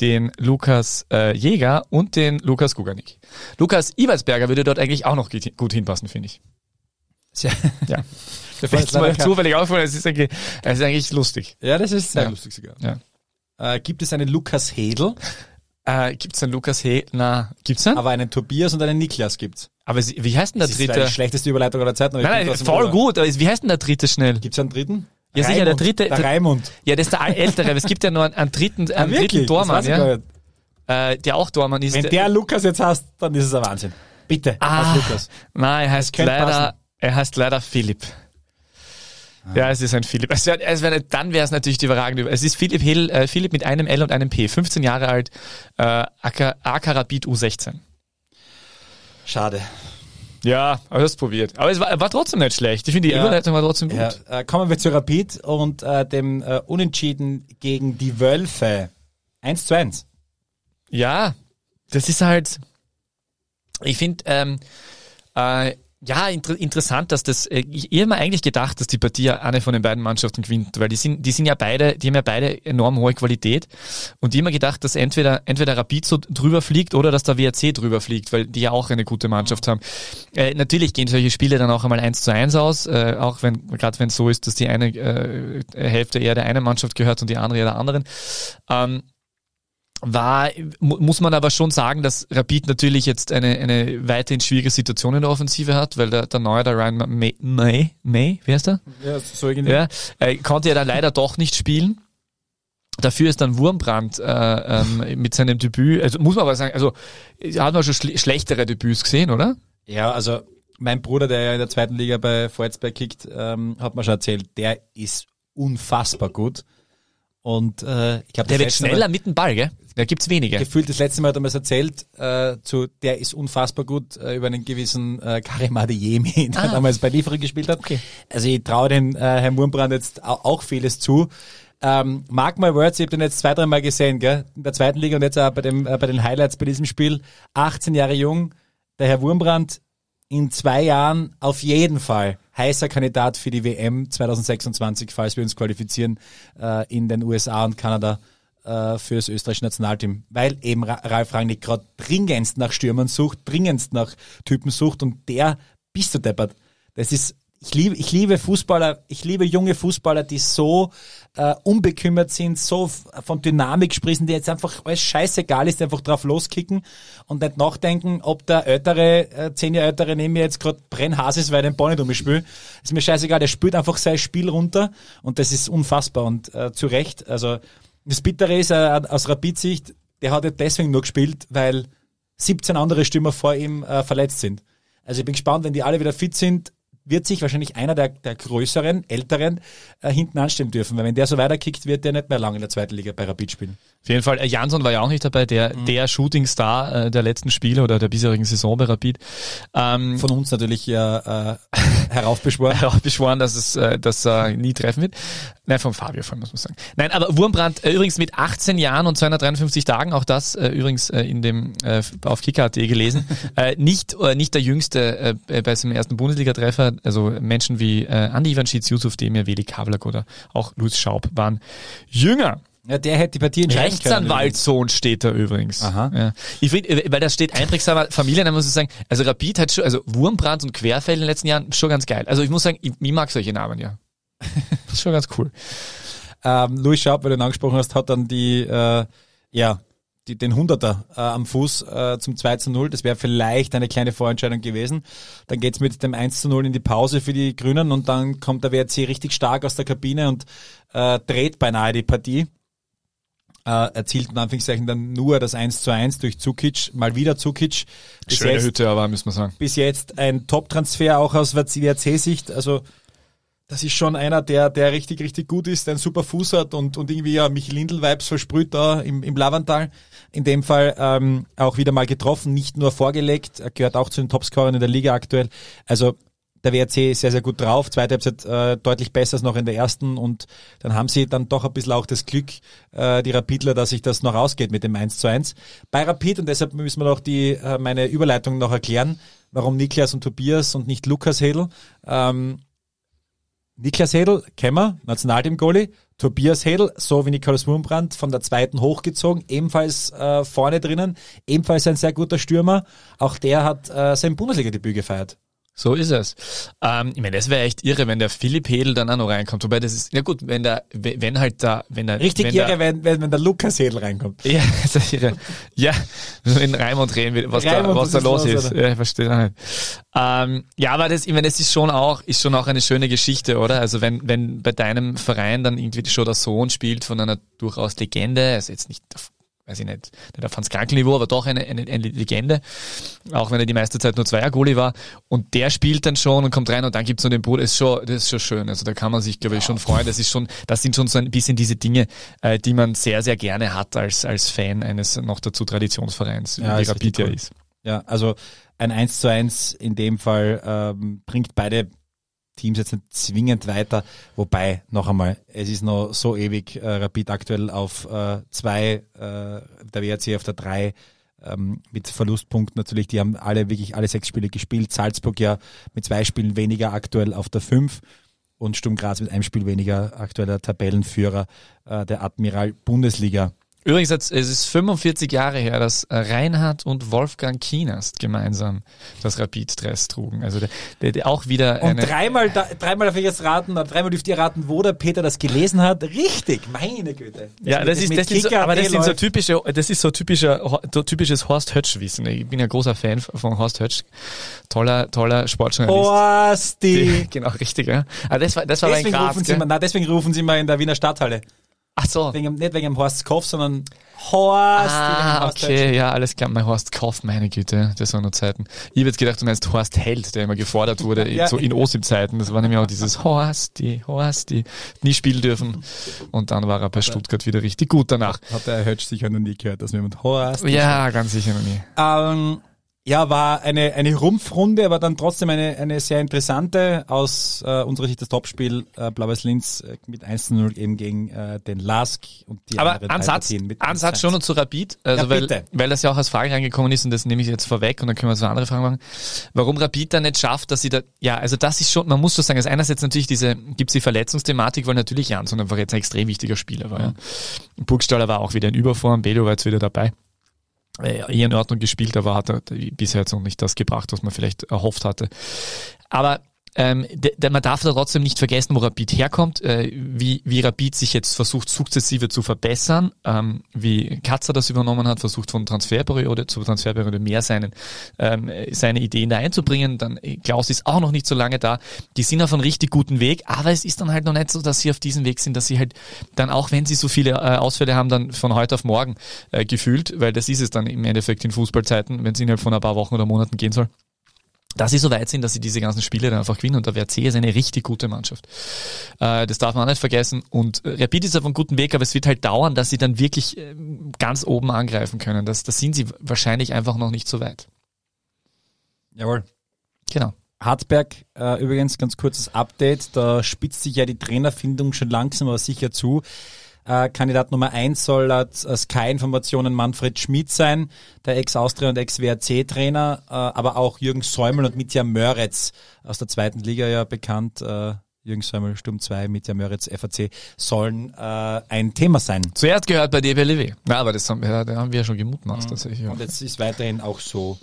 den Lukas Jäger und den Lukas Guganik. Lukas Iwersberger würde dort eigentlich auch noch gut hinpassen, finde ich. Tja. Ja. Der fällt mal zufällig auf, weil es ist eigentlich lustig. Ja, das ist sehr lustig sogar. Ja. Gibt es einen Lukas Hedl? Gibt's einen Lukas Hedl? Na, gibt's einen? Aber einen Tobias und einen Niklas gibt's. Aber wie heißt denn der Dritte? Das ist die schlechteste Überleitung aller Zeiten. Nein, voll gut. Aber wie heißt denn der Dritte schnell? Gibt's einen Dritten? Ja, Raimund, sicher, der Dritte. Der Raimund. Ja, das ist der Ältere. Es gibt ja nur einen dritten Tormann, ja? Der auch Tormann ist. Wenn der Lukas jetzt heißt, dann ist es ein Wahnsinn. Bitte, Lukas. Nein, er heißt leider Philipp. Ah. Ja, es ist ein Philipp. Dann wäre es natürlich die überragende. Es ist Philipp Hedl, Philipp mit einem L und einem P, 15 Jahre alt, AK Rapid U16. Schade. Ja, aber das probiert. Aber es war trotzdem nicht schlecht. Ich finde, die Überleitung war trotzdem gut. Ja. Kommen wir zu Rapid und dem Unentschieden gegen die Wölfe. 1:1. Ja, das ist halt... Ich finde... interessant, dass das, ich habe mir eigentlich gedacht, dass die Partie eine von den beiden Mannschaften gewinnt, weil die haben ja beide enorm hohe Qualität und ich habe mir gedacht, dass entweder Rapid so drüber fliegt oder dass der WAC drüber fliegt, weil die ja auch eine gute Mannschaft haben. Natürlich gehen solche Spiele dann auch einmal 1:1 aus, auch wenn, gerade wenn es so ist, dass die eine Hälfte eher der einen Mannschaft gehört und die andere eher der anderen. Muss man aber schon sagen, dass Rapid natürlich jetzt eine weiterhin schwierige Situation in der Offensive hat, weil der Neue, der Ryan May, wer ist der? Ja, so irgendwie. Ja, konnte ja dann leider doch nicht spielen. Dafür ist dann Wurmbrand mit seinem Debüt, also muss man aber sagen, also hat man schon schlechtere Debüts gesehen, oder? Ja, also mein Bruder, der ja in der zweiten Liga bei Vorarlberg kickt, hat mir schon erzählt, der ist unfassbar gut. Und ich glaube, der wird schneller mit dem Ball, gell? Da gibt's wenige. Gefühlt das letzte Mal hat er mir das erzählt, der ist unfassbar gut über einen gewissen Karim Adeyemi, der damals bei Liefering gespielt hat. Okay. Also ich traue dem Herrn Wurmbrand jetzt auch vieles zu. Mark my words, ich habe den jetzt 2-3 Mal gesehen, gell? In der zweiten Liga und jetzt auch bei den Highlights bei diesem Spiel. 18 Jahre jung, der Herr Wurmbrand, in 2 Jahren auf jeden Fall heißer Kandidat für die WM 2026, falls wir uns qualifizieren in den USA und Kanada für das österreichische Nationalteam. Weil eben Ralf Rangnick gerade dringendst nach Stürmern sucht, dringendst nach Typen sucht und der bist du deppert. Das ist, ich liebe Fußballer, ich liebe junge Fußballer, die so unbekümmert sind, so von Dynamik sprechen, die jetzt einfach alles scheißegal ist, einfach drauf loskicken und nicht nachdenken, ob der ältere, 10 Jahre ältere neben mir jetzt gerade brennhaß ist, weil er den Ball nicht umspielt. Ist mir scheißegal, der spielt einfach sein Spiel runter und das ist unfassbar und zu Recht. Also das Bittere ist aus Rapid-Sicht, der hat ja deswegen nur gespielt, weil 17 andere Stürmer vor ihm verletzt sind. Also ich bin gespannt, wenn die alle wieder fit sind, wird sich wahrscheinlich einer der größeren, älteren hinten anstellen dürfen. Weil wenn der so weiterkickt, wird der nicht mehr lange in der zweiten Liga bei Rapid spielen. Auf jeden Fall. Jansson war ja auch nicht dabei, der Shootingstar der letzten Spiele oder der bisherigen Saison bei Rapid. Von uns natürlich heraufbeschworen. Heraufbeschworen, dass er nie treffen wird. Nein, von Fabio vor allem, muss man sagen. Nein, aber Wurmbrand übrigens mit 18 Jahren und 253 Tagen, auch das übrigens in dem auf kicker.at gelesen, nicht der Jüngste bei seinem ersten Bundesliga-Treffer. Also Menschen wie Andi Ivanschitz, Yusuf Demir, Weli Kavlak oder auch Luis Schaub waren jünger. Ja, der hätte die Partie entscheiden können. Rechtsanwaltssohn steht da übrigens. Aha. Ja. Ich finde, weil da steht einprägsamer Familienname, muss ich sagen. Also Rapid hat schon, also Wurmbrand und Querfeld in den letzten Jahren schon ganz geil. Also ich muss sagen, ich mag solche Namen, ja. Das ist schon ganz cool. Luis Schaub, weil du ihn angesprochen hast, hat dann den 100er am Fuß zum 2-0. Das wäre vielleicht eine kleine Vorentscheidung gewesen. Dann geht's mit dem 1-0 in die Pause für die Grünen und dann kommt der WAC richtig stark aus der Kabine und dreht beinahe die Partie. Erzielt in Anführungszeichen dann nur das 1-1 durch Cukic, mal wieder Cukic. Schöne Hütte aber, müssen wir sagen. Bis jetzt ein Top-Transfer auch aus WAC-Sicht, also das ist schon einer, der richtig, richtig gut ist, der einen super Fuß hat und irgendwie ja Michelindl-Vibes versprüht da im Lavantal. In dem Fall auch wieder mal getroffen, nicht nur vorgelegt, gehört auch zu den Topscorern in der Liga aktuell. Also der WAC ist sehr, sehr gut drauf, zweite Halbzeit deutlich besser als noch in der ersten und dann haben sie dann doch ein bisschen auch das Glück, die Rapidler, dass sich das noch ausgeht mit dem 1-1. Bei Rapid, und deshalb müssen wir noch meine Überleitung noch erklären, warum Niklas und Tobias und nicht Lukas Hedl. Niklas Hedl, Kämmer, Nationalteam-Goalie, Tobias Hedl, so wie Nikolaus Wurmbrand, von der zweiten hochgezogen, ebenfalls vorne drinnen, ebenfalls ein sehr guter Stürmer, auch der hat sein Bundesliga-Debüt gefeiert. So ist es. Ich meine, das wäre echt irre, wenn der Philipp Hedl dann auch noch reinkommt. Wobei das ist, ja gut, wenn der Lukas Hedl reinkommt. Ja, das ist irre. Ja, in Raimund reden will, was da los ist. Ja, ich verstehe nicht. Ja, aber das, ich meine, das ist schon auch eine schöne Geschichte, oder? Also wenn bei deinem Verein dann irgendwie schon der Sohn spielt von einer durchaus Legende, also jetzt nicht weiß ich nicht auf Hans-Krankel-Niveau, aber doch eine Legende, auch wenn er die meiste Zeit nur Zweier-Goalie war. Und der spielt dann schon und kommt rein und dann gibt's noch den Bruder. Das ist schon schön. Also da kann man sich, glaube ich, schon freuen. Das sind schon so ein bisschen diese Dinge, die man sehr, sehr gerne hat als Fan eines noch dazu Traditionsvereins, wie Rapid ja ist. Ja, also ein 1-1 in dem Fall bringt beide Teams jetzt nicht zwingend weiter. Wobei, noch einmal, es ist noch so ewig, Rapid aktuell auf 2, der WAC auf der 3, mit Verlustpunkten natürlich, die haben wirklich alle 6 Spiele gespielt. Salzburg ja mit 2 Spielen weniger aktuell auf der 5 und Sturm Graz mit 1 Spiel weniger aktueller Tabellenführer, der Admiral Bundesliga. Übrigens, es ist 45 Jahre her, dass Reinhard und Wolfgang Kienast gemeinsam das Rapid-Dress trugen. Also der auch wieder eine... Und dreimal darf ich jetzt raten, dreimal dürft ihr raten, wo der Peter das gelesen hat. Richtig, meine Güte. Ja, das ist so typisches Horst Hötzsch-Wissen. Ich bin ja großer Fan von Horst Hötzsch. Toller Sportjournalist. Horsti! Genau, richtig, ja. Aber das war deswegen Graz, deswegen rufen sie mal in der Wiener Stadthalle. Ach so. Nicht wegen dem Horst Koff, sondern Horst. Ah, Horst, okay, Deutsch. Ja, alles klar. Mein Horst Koff, meine Güte, das waren nur Zeiten. Ich habe jetzt gedacht, du meinst Horst Held, der immer gefordert wurde, ja, so in OSIP-Zeiten. Das war nämlich auch dieses Horsti, nie spielen dürfen. Und dann war er bei Stuttgart wieder richtig gut danach. Hat der Herr Hötzsch sicher noch nie gehört, dass jemand Horst... Ja, ganz sicher noch nie. Ja, war eine Rumpfrunde, aber dann trotzdem eine sehr interessante, aus unserer Sicht das Topspiel Blau-Weiß Linz mit 1:0 eben gegen den LASK und die aber anderen Ansatz schon und zu Rapid, also ja, weil das ja auch als Frage reingekommen ist und das nehme ich jetzt vorweg und dann können wir so andere Fragen machen. Warum Rapid dann nicht schafft, dass sie da, ja, also das ist schon, man muss so sagen, also einerseits natürlich gibt's die Verletzungsthematik, weil natürlich Jans einfach jetzt ein extrem wichtiger Spieler war. Ja. Burgstaller war auch wieder in Überform, Bedo war jetzt wieder dabei. Eher in Ordnung gespielt, aber hat er bisher jetzt noch nicht das gebracht, was man vielleicht erhofft hatte. Aber man darf da trotzdem nicht vergessen, wo Rapid herkommt, wie Rapid sich jetzt versucht, sukzessive zu verbessern, wie Katzer das übernommen hat, versucht von Transferperiode zu Transferperiode mehr seine Ideen da einzubringen. Dann Klaus ist auch noch nicht so lange da. Die sind auf einem richtig guten Weg, aber es ist dann halt noch nicht so, dass sie auf diesem Weg sind, dass sie halt dann, auch wenn sie so viele Ausfälle haben, dann von heute auf morgen gefühlt, weil das ist es dann im Endeffekt in Fußballzeiten, wenn es innerhalb von ein paar Wochen oder Monaten gehen soll, dass sie so weit sind, dass sie diese ganzen Spiele dann einfach gewinnen. Und der WAC ist eine richtig gute Mannschaft. Das darf man auch nicht vergessen. Und Rapid ist auf einem guten Weg, aber es wird halt dauern, dass sie dann wirklich ganz oben angreifen können. Das sind sie wahrscheinlich einfach noch nicht so weit. Jawohl. Genau. Hartberg, übrigens ganz kurzes Update. Da spitzt sich ja die Trainerfindung schon langsam aber sicher zu. Kandidat Nummer 1 soll laut Sky-Informationen Manfred Schmid sein, der Ex-Austria- und Ex-WRC-Trainer, aber auch Jürgen Säumel und Mitja Möretz aus der zweiten Liga ja bekannt. Jürgen Säumel, Sturm 2, Mitja Möretz, FAC sollen ein Thema sein. Zuerst gehört bei DBLDW. Ja, aber das haben wir ja schon gemutmaßt. Mhm. Tatsächlich. Und jetzt ist weiterhin auch so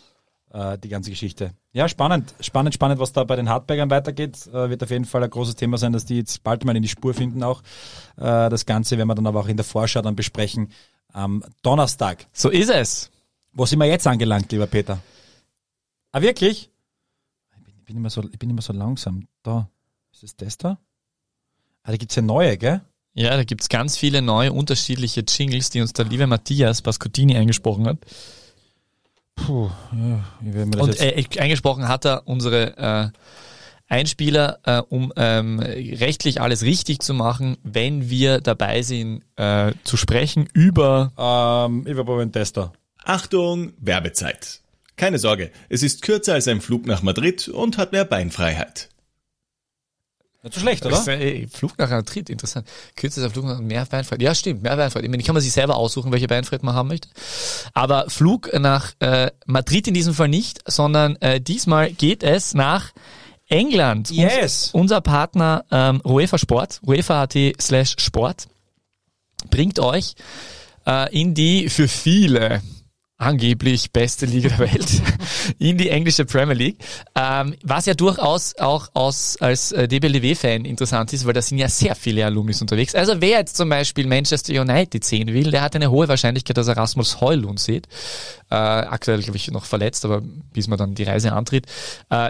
die ganze Geschichte. Ja, spannend, was da bei den Hartbergern weitergeht. Wird auf jeden Fall ein großes Thema sein, dass die jetzt bald mal in die Spur finden auch. Das Ganze werden wir dann aber auch in der Vorschau dann besprechen am Donnerstag. So ist es. Wo sind wir jetzt angelangt, lieber Peter? Ah, wirklich? Ich bin immer so langsam. Da, ist es das da? Ah, da gibt's ja neue, gell? Ja, da gibt's ganz viele neue, unterschiedliche Jingles, die uns der liebe Matthias Pascutini eingesprochen hat. Puh, ja, ich will mir das und eingesprochen hat er unsere Einspieler, um rechtlich alles richtig zu machen, wenn wir dabei sind, zu sprechen über... über Moment Tester. Achtung, Werbezeit. Keine Sorge, es ist kürzer als ein Flug nach Madrid und hat mehr Beinfreiheit. Nicht so schlecht, oder? Flug nach Madrid, interessant. Kürzer als ein Flug nach mehr Beinfreiheit. Ja, stimmt, mehr Beinfreiheit. Ich meine, kann man sich selber aussuchen, welche Beinfreiheit man haben möchte. Aber Flug nach Madrid in diesem Fall nicht, sondern diesmal geht es nach England. Yes. Unser Partner Ruefa Sport, ruefa.at/sport, bringt euch in die für viele angeblich beste Liga der Welt, in die englische Premier League, was ja durchaus auch als DBLDW-Fan interessant ist, weil da sind ja sehr viele Alumnis unterwegs. Also wer jetzt zum Beispiel Manchester United sehen will, der hat eine hohe Wahrscheinlichkeit, dass er Rasmus Højlund sieht. Aktuell, glaube ich, noch verletzt, aber bis man dann die Reise antritt.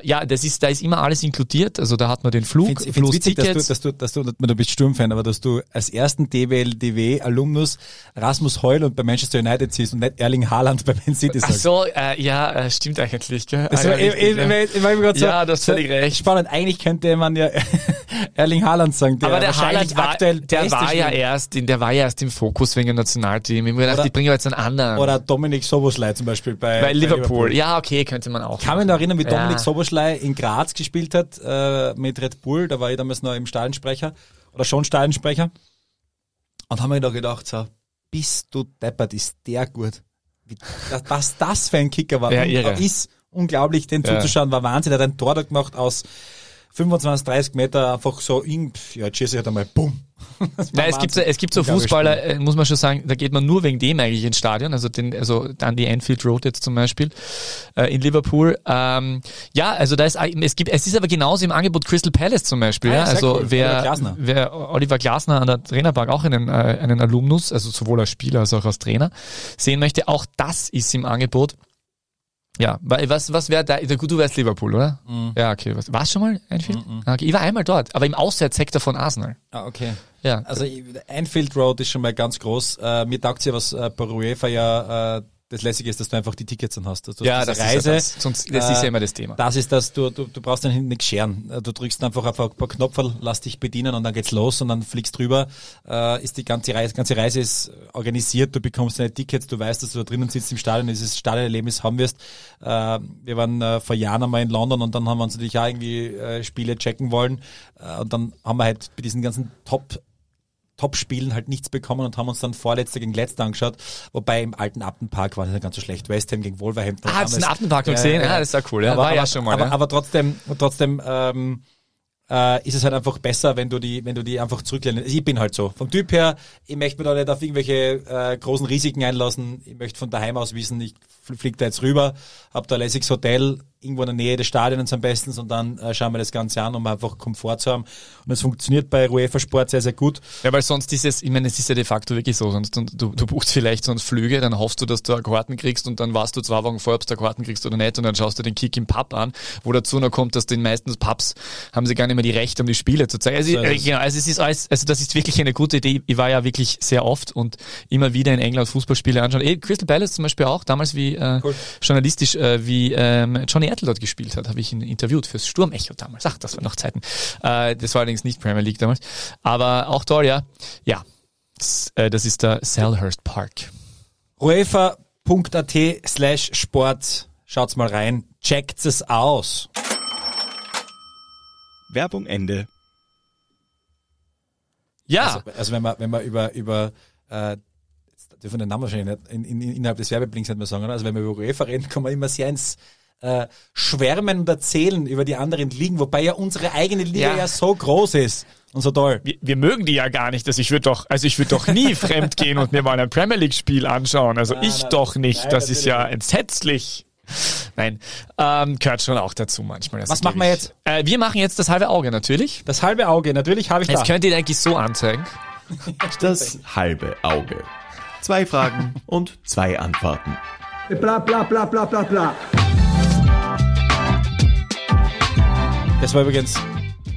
Ja, da ist immer alles inkludiert, also da hat man den Flug, Flugtickets. Du bist Sturmfan, aber dass du als ersten DBLDW-Alumnus Rasmus Højlund bei Manchester United siehst und nicht Erling Haaland bei Man City. Ach so, ja, stimmt eigentlich. Gell? Das ist völlig recht. Spannend. Eigentlich könnte man ja Erling Haaland sagen. Aber der Haaland war ja erst im Fokus wegen dem Nationalteam. Ich habe gedacht, die bringen jetzt einen anderen. Oder Dominik Soboslai zum Beispiel bei Liverpool. Ja, okay, könnte man auch. Ich kann mich noch erinnern, wie Dominik Soboslai in Graz gespielt hat mit Red Bull. Da war ich damals noch im Stadionsprecher oder schon Stadionsprecher. Und haben mir da gedacht, so, bist du deppert, ist der gut. Was das für ein Kicker war, ja, ist unglaublich, den zuzuschauen, war Wahnsinn. Er hat ein Tor da gemacht aus 25, 30 Meter, einfach so, ja, Jesse hat einmal, bumm. Nein, es gibt so Fußballer, muss man schon sagen, da geht man nur wegen dem eigentlich ins Stadion, also an die Anfield Road jetzt zum Beispiel in Liverpool. Ja, also es ist aber genauso im Angebot Crystal Palace zum Beispiel. Ja, also cool. wer Oliver Glasner an der Trainerbank auch einen Alumnus, also sowohl als Spieler als auch als Trainer sehen möchte, auch das ist im Angebot. Ja, was wäre da, gut, du wärst Liverpool, oder? Mm. Ja, okay. Warst schon mal Anfield? Okay, ich war einmal dort, aber im Auswärtssektor von Arsenal. Ah, okay. Ja. Also Anfield Road ist schon mal ganz groß. Mir taugt es ja, was bei UEFA ja das Lässige ist, dass du einfach die Tickets dann hast. Also ja, das Reise, ist ja das. Sonst, das ist ja immer das Thema. Das ist das, du brauchst dann hinten nichts scheren. Du drückst einfach auf ein paar Knöpfe, lass dich bedienen und dann geht's los und dann fliegst drüber. Ist die ganze Reise ist organisiert, du bekommst deine Tickets, du weißt, dass du da drinnen sitzt im Stadion, dieses Stadionerlebnis haben wirst. Wir waren vor Jahren einmal in London und dann haben wir uns natürlich auch irgendwie Spiele checken wollen und dann haben wir halt bei diesen ganzen Top-Spielen halt nichts bekommen und haben uns dann Vorletzter gegen Letzter angeschaut, wobei im alten Aptenpark war das nicht ganz so schlecht. West Ham gegen Wolverhampton. Ah, hast du den Aptenpark noch gesehen? Ja, das ist ja cool. Ja. War ja schon mal. Aber trotzdem ist es halt einfach besser, wenn du die einfach zurücklehnen. Ich bin halt so. Vom Typ her, ich möchte mir da nicht auf irgendwelche großen Risiken einlassen. Ich möchte von daheim aus wissen, ich fliege da jetzt rüber, hab da ein lässiges Hotel, irgendwo in der Nähe des Stadions am besten und dann schauen wir das Ganze an, um einfach Komfort zu haben. Und das funktioniert bei Ruefa Sport sehr, sehr gut. Ja, weil sonst dieses, ich meine, es ist ja de facto wirklich so, sonst du buchst vielleicht sonst Flüge, dann hoffst du, dass du eine Karten kriegst und dann weißt du 2 Wochen vorher, ob du eine Karten kriegst oder nicht und dann schaust du den Kick im Pub an, wo dazu noch kommt, dass den meisten Pubs haben sie gar nicht mehr die Rechte, um die Spiele zu zeigen. Also das ist wirklich eine gute Idee. Ich war ja wirklich sehr oft und immer wieder in England Fußballspiele anschauen. Crystal Palace zum Beispiel auch, damals wie cool. Journalistisch, wie Johnny Ertl dort gespielt hat, habe ich ihn interviewt fürs Sturm Echo damals. Ach, das waren noch Zeiten. Das war allerdings nicht Premier League damals. Aber auch toll, ja. Ja, das ist der Selhurst Park. ruefa.at/sport. Schaut's mal rein. Checkt's es aus. Werbung Ende. Ja. Also wenn man über dürfen den Namen wahrscheinlich nicht innerhalb des Werbeblinks nicht mehr sagen, oder? Also wenn wir über UEFA reden, kann man immer sehr ins Schwärmen und erzählen über die anderen Ligen, wobei ja unsere eigene Liga ja so groß ist und so toll. Wir mögen die ja gar nicht, dass ich würde doch nie fremd gehen und mir mal ein Premier League Spiel anschauen, also nein, ich nein, doch nicht, nein, das ist ja nicht. Entsetzlich. Nein, gehört schon auch dazu manchmal. Was machen wir jetzt? Wir machen jetzt das halbe Auge natürlich. Das halbe Auge, natürlich habe ich das. Das könnt ihr eigentlich so anzeigen. Das halbe Auge. 2 Fragen und 2 Antworten. Bla bla bla bla bla bla. Das war übrigens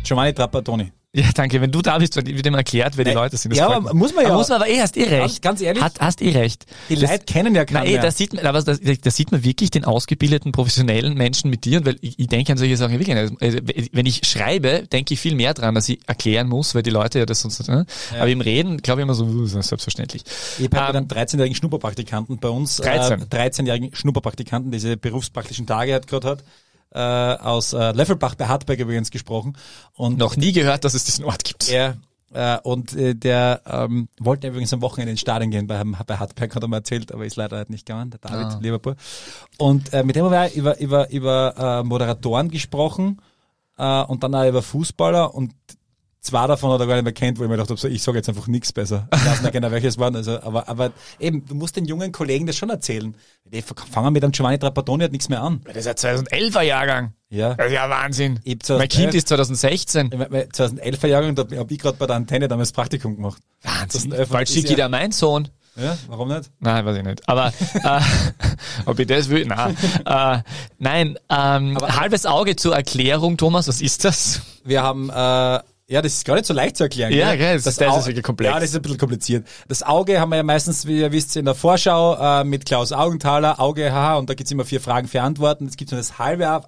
Giovanni Trapattoni. Ja, danke. Wenn du da bist, wird dem erklärt, wer die Leute sind. Das ja, aber muss man ja. Hast eh recht. Ganz ehrlich. Hast eh recht. Die Leute kennen ja keinen. Nein, da sieht man wirklich den ausgebildeten, professionellen Menschen mit dir. Weil ich denke an solche Sachen wirklich nicht. Also, wenn ich schreibe, denke ich viel mehr dran, dass ich erklären muss, weil die Leute ja das sonst nicht. Ne? Ja. Aber im Reden, glaube ich immer so, das ist selbstverständlich. Ich habe dann 13-jährigen Schnupperpraktikanten bei uns. 13-jährigen Schnupperpraktikanten, diese berufspraktischen Tage hat gerade hat. Aus Löffelbach bei Hartberg übrigens gesprochen. Und noch nie gehört, dass es diesen Ort gibt. Ja, der wollte übrigens am Wochenende ins Stadion gehen, bei Hartberg hat er mir erzählt, aber ist leider halt nicht gegangen, der David, Liverpool. Und mit dem haben wir über Moderatoren gesprochen und dann auch über Fußballer und 2 davon hat er gar nicht mehr kennt, wo ich mir gedacht habe, ich sage jetzt einfach nichts besser. Ich weiß nicht genau, welches waren. Also, aber eben, du musst den jungen Kollegen das schon erzählen. Die fangen mit einem Giovanni Trapattoni hat nichts mehr an. Das ist ja 2011er Jahrgang. Ja. Das ist ja Wahnsinn. Mein Kind ist 2016. 2011er Jahrgang, da habe ich gerade bei der Antenne damals Praktikum gemacht. Wahnsinn. Weil schicke ich da mein Sohn. Ja, warum nicht? Nein, weiß ich nicht. Aber ob ich das will? Nein. Aber halbes Auge zur Erklärung, Thomas, was ist das? Wir haben... ja, das ist gar nicht so leicht zu erklären. Ja, gell? Das ist wirklich komplex. Ja, das ist ein bisschen kompliziert. Das Auge haben wir ja meistens, wie ihr wisst, in der Vorschau mit Klaus Augenthaler, Auge, haha, und da gibt's immer 4 Fragen für Antworten. Jetzt gibt's nur das halbe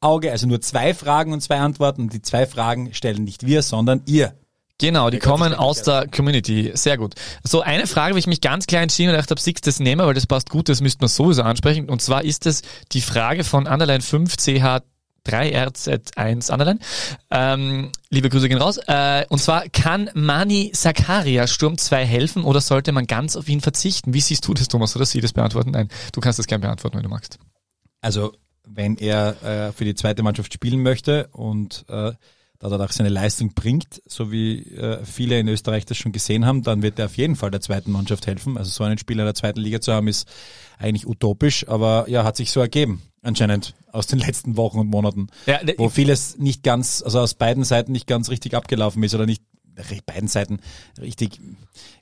Auge, also nur 2 Fragen und 2 Antworten. Und die 2 Fragen stellen nicht wir, sondern ihr. Genau, die kommen aus der Community. Sehr gut. So, eine Frage, weil ich mich ganz klein entschieden und gedacht habe, Six, das nehmen wir, weil das passt gut, das müssten wir sowieso ansprechen. Und zwar ist es die Frage von _5CH 3RZ1 Anderlein. Liebe Grüße gehen raus. Und zwar, kann Mani Zakaria Sturm 2 helfen oder sollte man ganz auf ihn verzichten? Wie siehst du das, Thomas? Oder sie das beantworten? Nein, du kannst das gerne beantworten, wenn du magst. Also, wenn er für die zweite Mannschaft spielen möchte und da er auch seine Leistung bringt, so wie viele in Österreich das schon gesehen haben, dann wird er auf jeden Fall der zweiten Mannschaft helfen. Also so einen Spieler in der zweiten Liga zu haben, ist eigentlich utopisch, aber ja, hat sich so ergeben anscheinend aus den letzten Wochen und Monaten, ja, wo vieles nicht ganz, also aus beiden Seiten nicht ganz richtig abgelaufen ist oder nicht beiden Seiten richtig,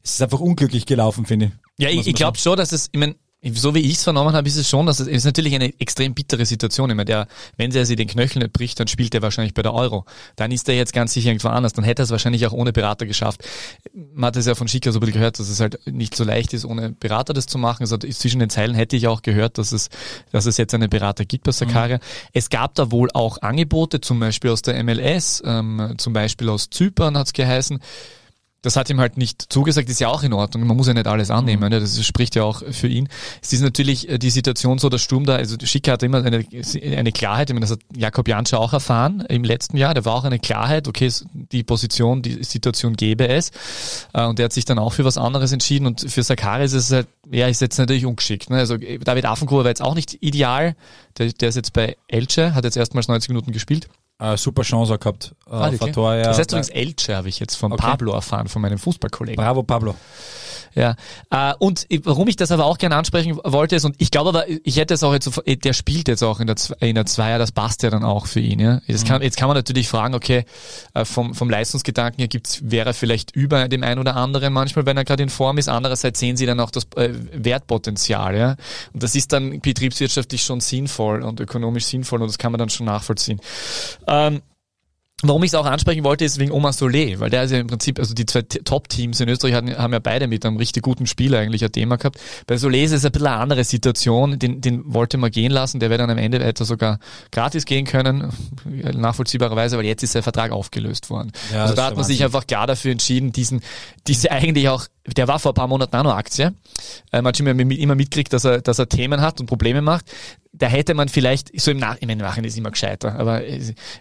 es ist einfach unglücklich gelaufen, finde ich. Ja, ich glaube schon, dass es, ich meine, So wie ich es vernommen habe, ist es schon, dass es natürlich eine extrem bittere Situation. Ich meine, wenn er sich den Knöchel nicht bricht, dann spielt er wahrscheinlich bei der Euro. Dann ist er jetzt ganz sicher irgendwo anders. Dann hätte er es wahrscheinlich auch ohne Berater geschafft. Man hat es ja von Schicker so ein bisschen gehört, dass es halt nicht so leicht ist, ohne Berater das zu machen. Also zwischen den Zeilen hätte ich auch gehört, dass es jetzt einen Berater gibt bei Sakarya. Mhm. Es gab da wohl auch Angebote, zum Beispiel aus der MLS, zum Beispiel aus Zypern hat es geheißen. Das hat ihm halt nicht zugesagt, ist ja auch in Ordnung. Man muss ja nicht alles annehmen, ne? Das spricht ja auch für ihn. Es ist natürlich die Situation so, dass Sturm da, also Schicker hat immer eine Klarheit, ich meine, das hat Jakob Janscher auch erfahren im letzten Jahr, da war auch eine Klarheit, okay, die Position, die Situation gäbe es. Und der hat sich dann auch für was anderes entschieden und für Sakarya ist es halt, ja, ist jetzt natürlich ungeschickt, ne? Also David Affenkofer war jetzt auch nicht ideal, der ist jetzt bei Elche, hat jetzt erstmals 90 Minuten gespielt. Super Chance auch gehabt. Okay. Teuer, das heißt übrigens Elche, habe ich jetzt von Pablo erfahren, von meinem Fußballkollegen. Bravo, Pablo. Ja. Und warum ich das aber auch gerne ansprechen wollte, ist, und ich glaube aber, ich hätte es auch jetzt, der spielt jetzt auch in der Zweier, das passt ja dann auch für ihn. Ja? Jetzt kann man natürlich fragen, okay, vom Leistungsgedanken her wäre er vielleicht über dem einen oder anderen manchmal, wenn er gerade in Form ist. Andererseits sehen sie dann auch das Wertpotenzial. Ja? Und das ist dann betriebswirtschaftlich schon sinnvoll und ökonomisch sinnvoll und das kann man dann schon nachvollziehen. Warum ich es auch ansprechen wollte, ist wegen Omar Solé, weil der ist ja im Prinzip, also die zwei Top-Teams in Österreich haben ja beide mit einem richtig guten Spieler eigentlich ein Thema gehabt. Bei Solé ist es ein bisschen eine andere Situation, den wollte man gehen lassen, der wäre dann am Ende hätte sogar gratis gehen können, nachvollziehbarerweise, weil jetzt ist der Vertrag aufgelöst worden. Ja, also da hat man sich einfach klar dafür entschieden, diese eigentlich auch, der war vor ein paar Monaten auch noch Aktie. Man hat immer mitgekriegt, dass er Themen hat und Probleme macht. Da hätte man vielleicht, so im Nachhinein ist immer gescheiter, aber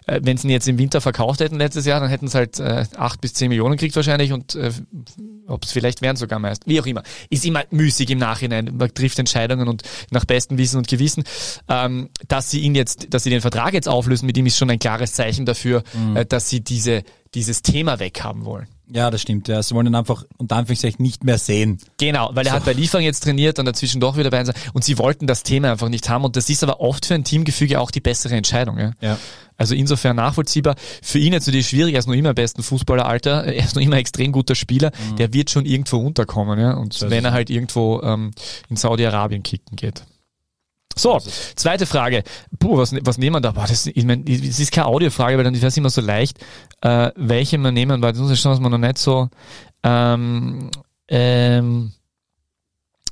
wenn sie ihn jetzt im Winter verkauft hätten letztes Jahr, dann hätten sie halt 8 bis 10 Millionen gekriegt wahrscheinlich und ob es vielleicht wären sogar meist. Wie auch immer. Ist immer müßig im Nachhinein. Man trifft Entscheidungen und nach bestem Wissen und Gewissen. Dass sie den Vertrag jetzt auflösen mit ihm, ist schon ein klares Zeichen dafür, dass sie dieses Thema weghaben wollen. Ja, das stimmt. Ja. Sie wollen ihn einfach unter Anführungszeichen nicht mehr sehen. Genau, weil er hat bei Liefering jetzt trainiert, dann dazwischen doch wieder bei uns. Und sie wollten das Thema einfach nicht haben. Und das ist aber oft für ein Teamgefüge auch die bessere Entscheidung. Ja. Ja. Also insofern nachvollziehbar. Für ihn natürlich schwierig, er ist noch immer am besten Fußballeralter, er ist noch immer ein extrem guter Spieler, der wird schon irgendwo unterkommen. Ja. Und das wenn er halt irgendwo in Saudi-Arabien kicken geht. So, zweite Frage. Puh, was nehmen wir da? Boah, das ist keine Audiofrage, weil dann wäre es immer so leicht, welche wir nehmen, weil das muss ich schauen, dass man noch nicht so.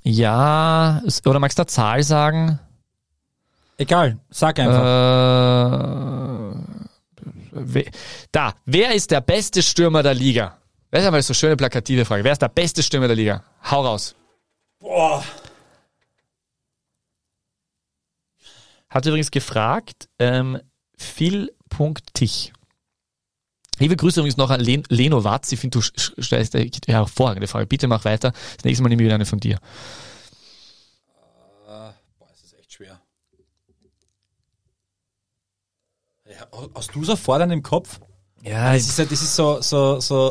Ja, oder magst du da Zahl sagen? Egal, sag einfach. Wer ist der beste Stürmer der Liga? Das ist aber so eine schöne plakative Frage. Wer ist der beste Stürmer der Liga? Hau raus. Boah. Hat übrigens gefragt, Phil.tich. Liebe Grüße übrigens noch an Leno Watz. Ich finde, du stellst eine hervorragende Frage. Bitte mach weiter. Das nächste Mal nehme ich wieder eine von dir. Es ist echt schwer. Ja, hast du sofort an dem Kopf? Ja, das ist so ich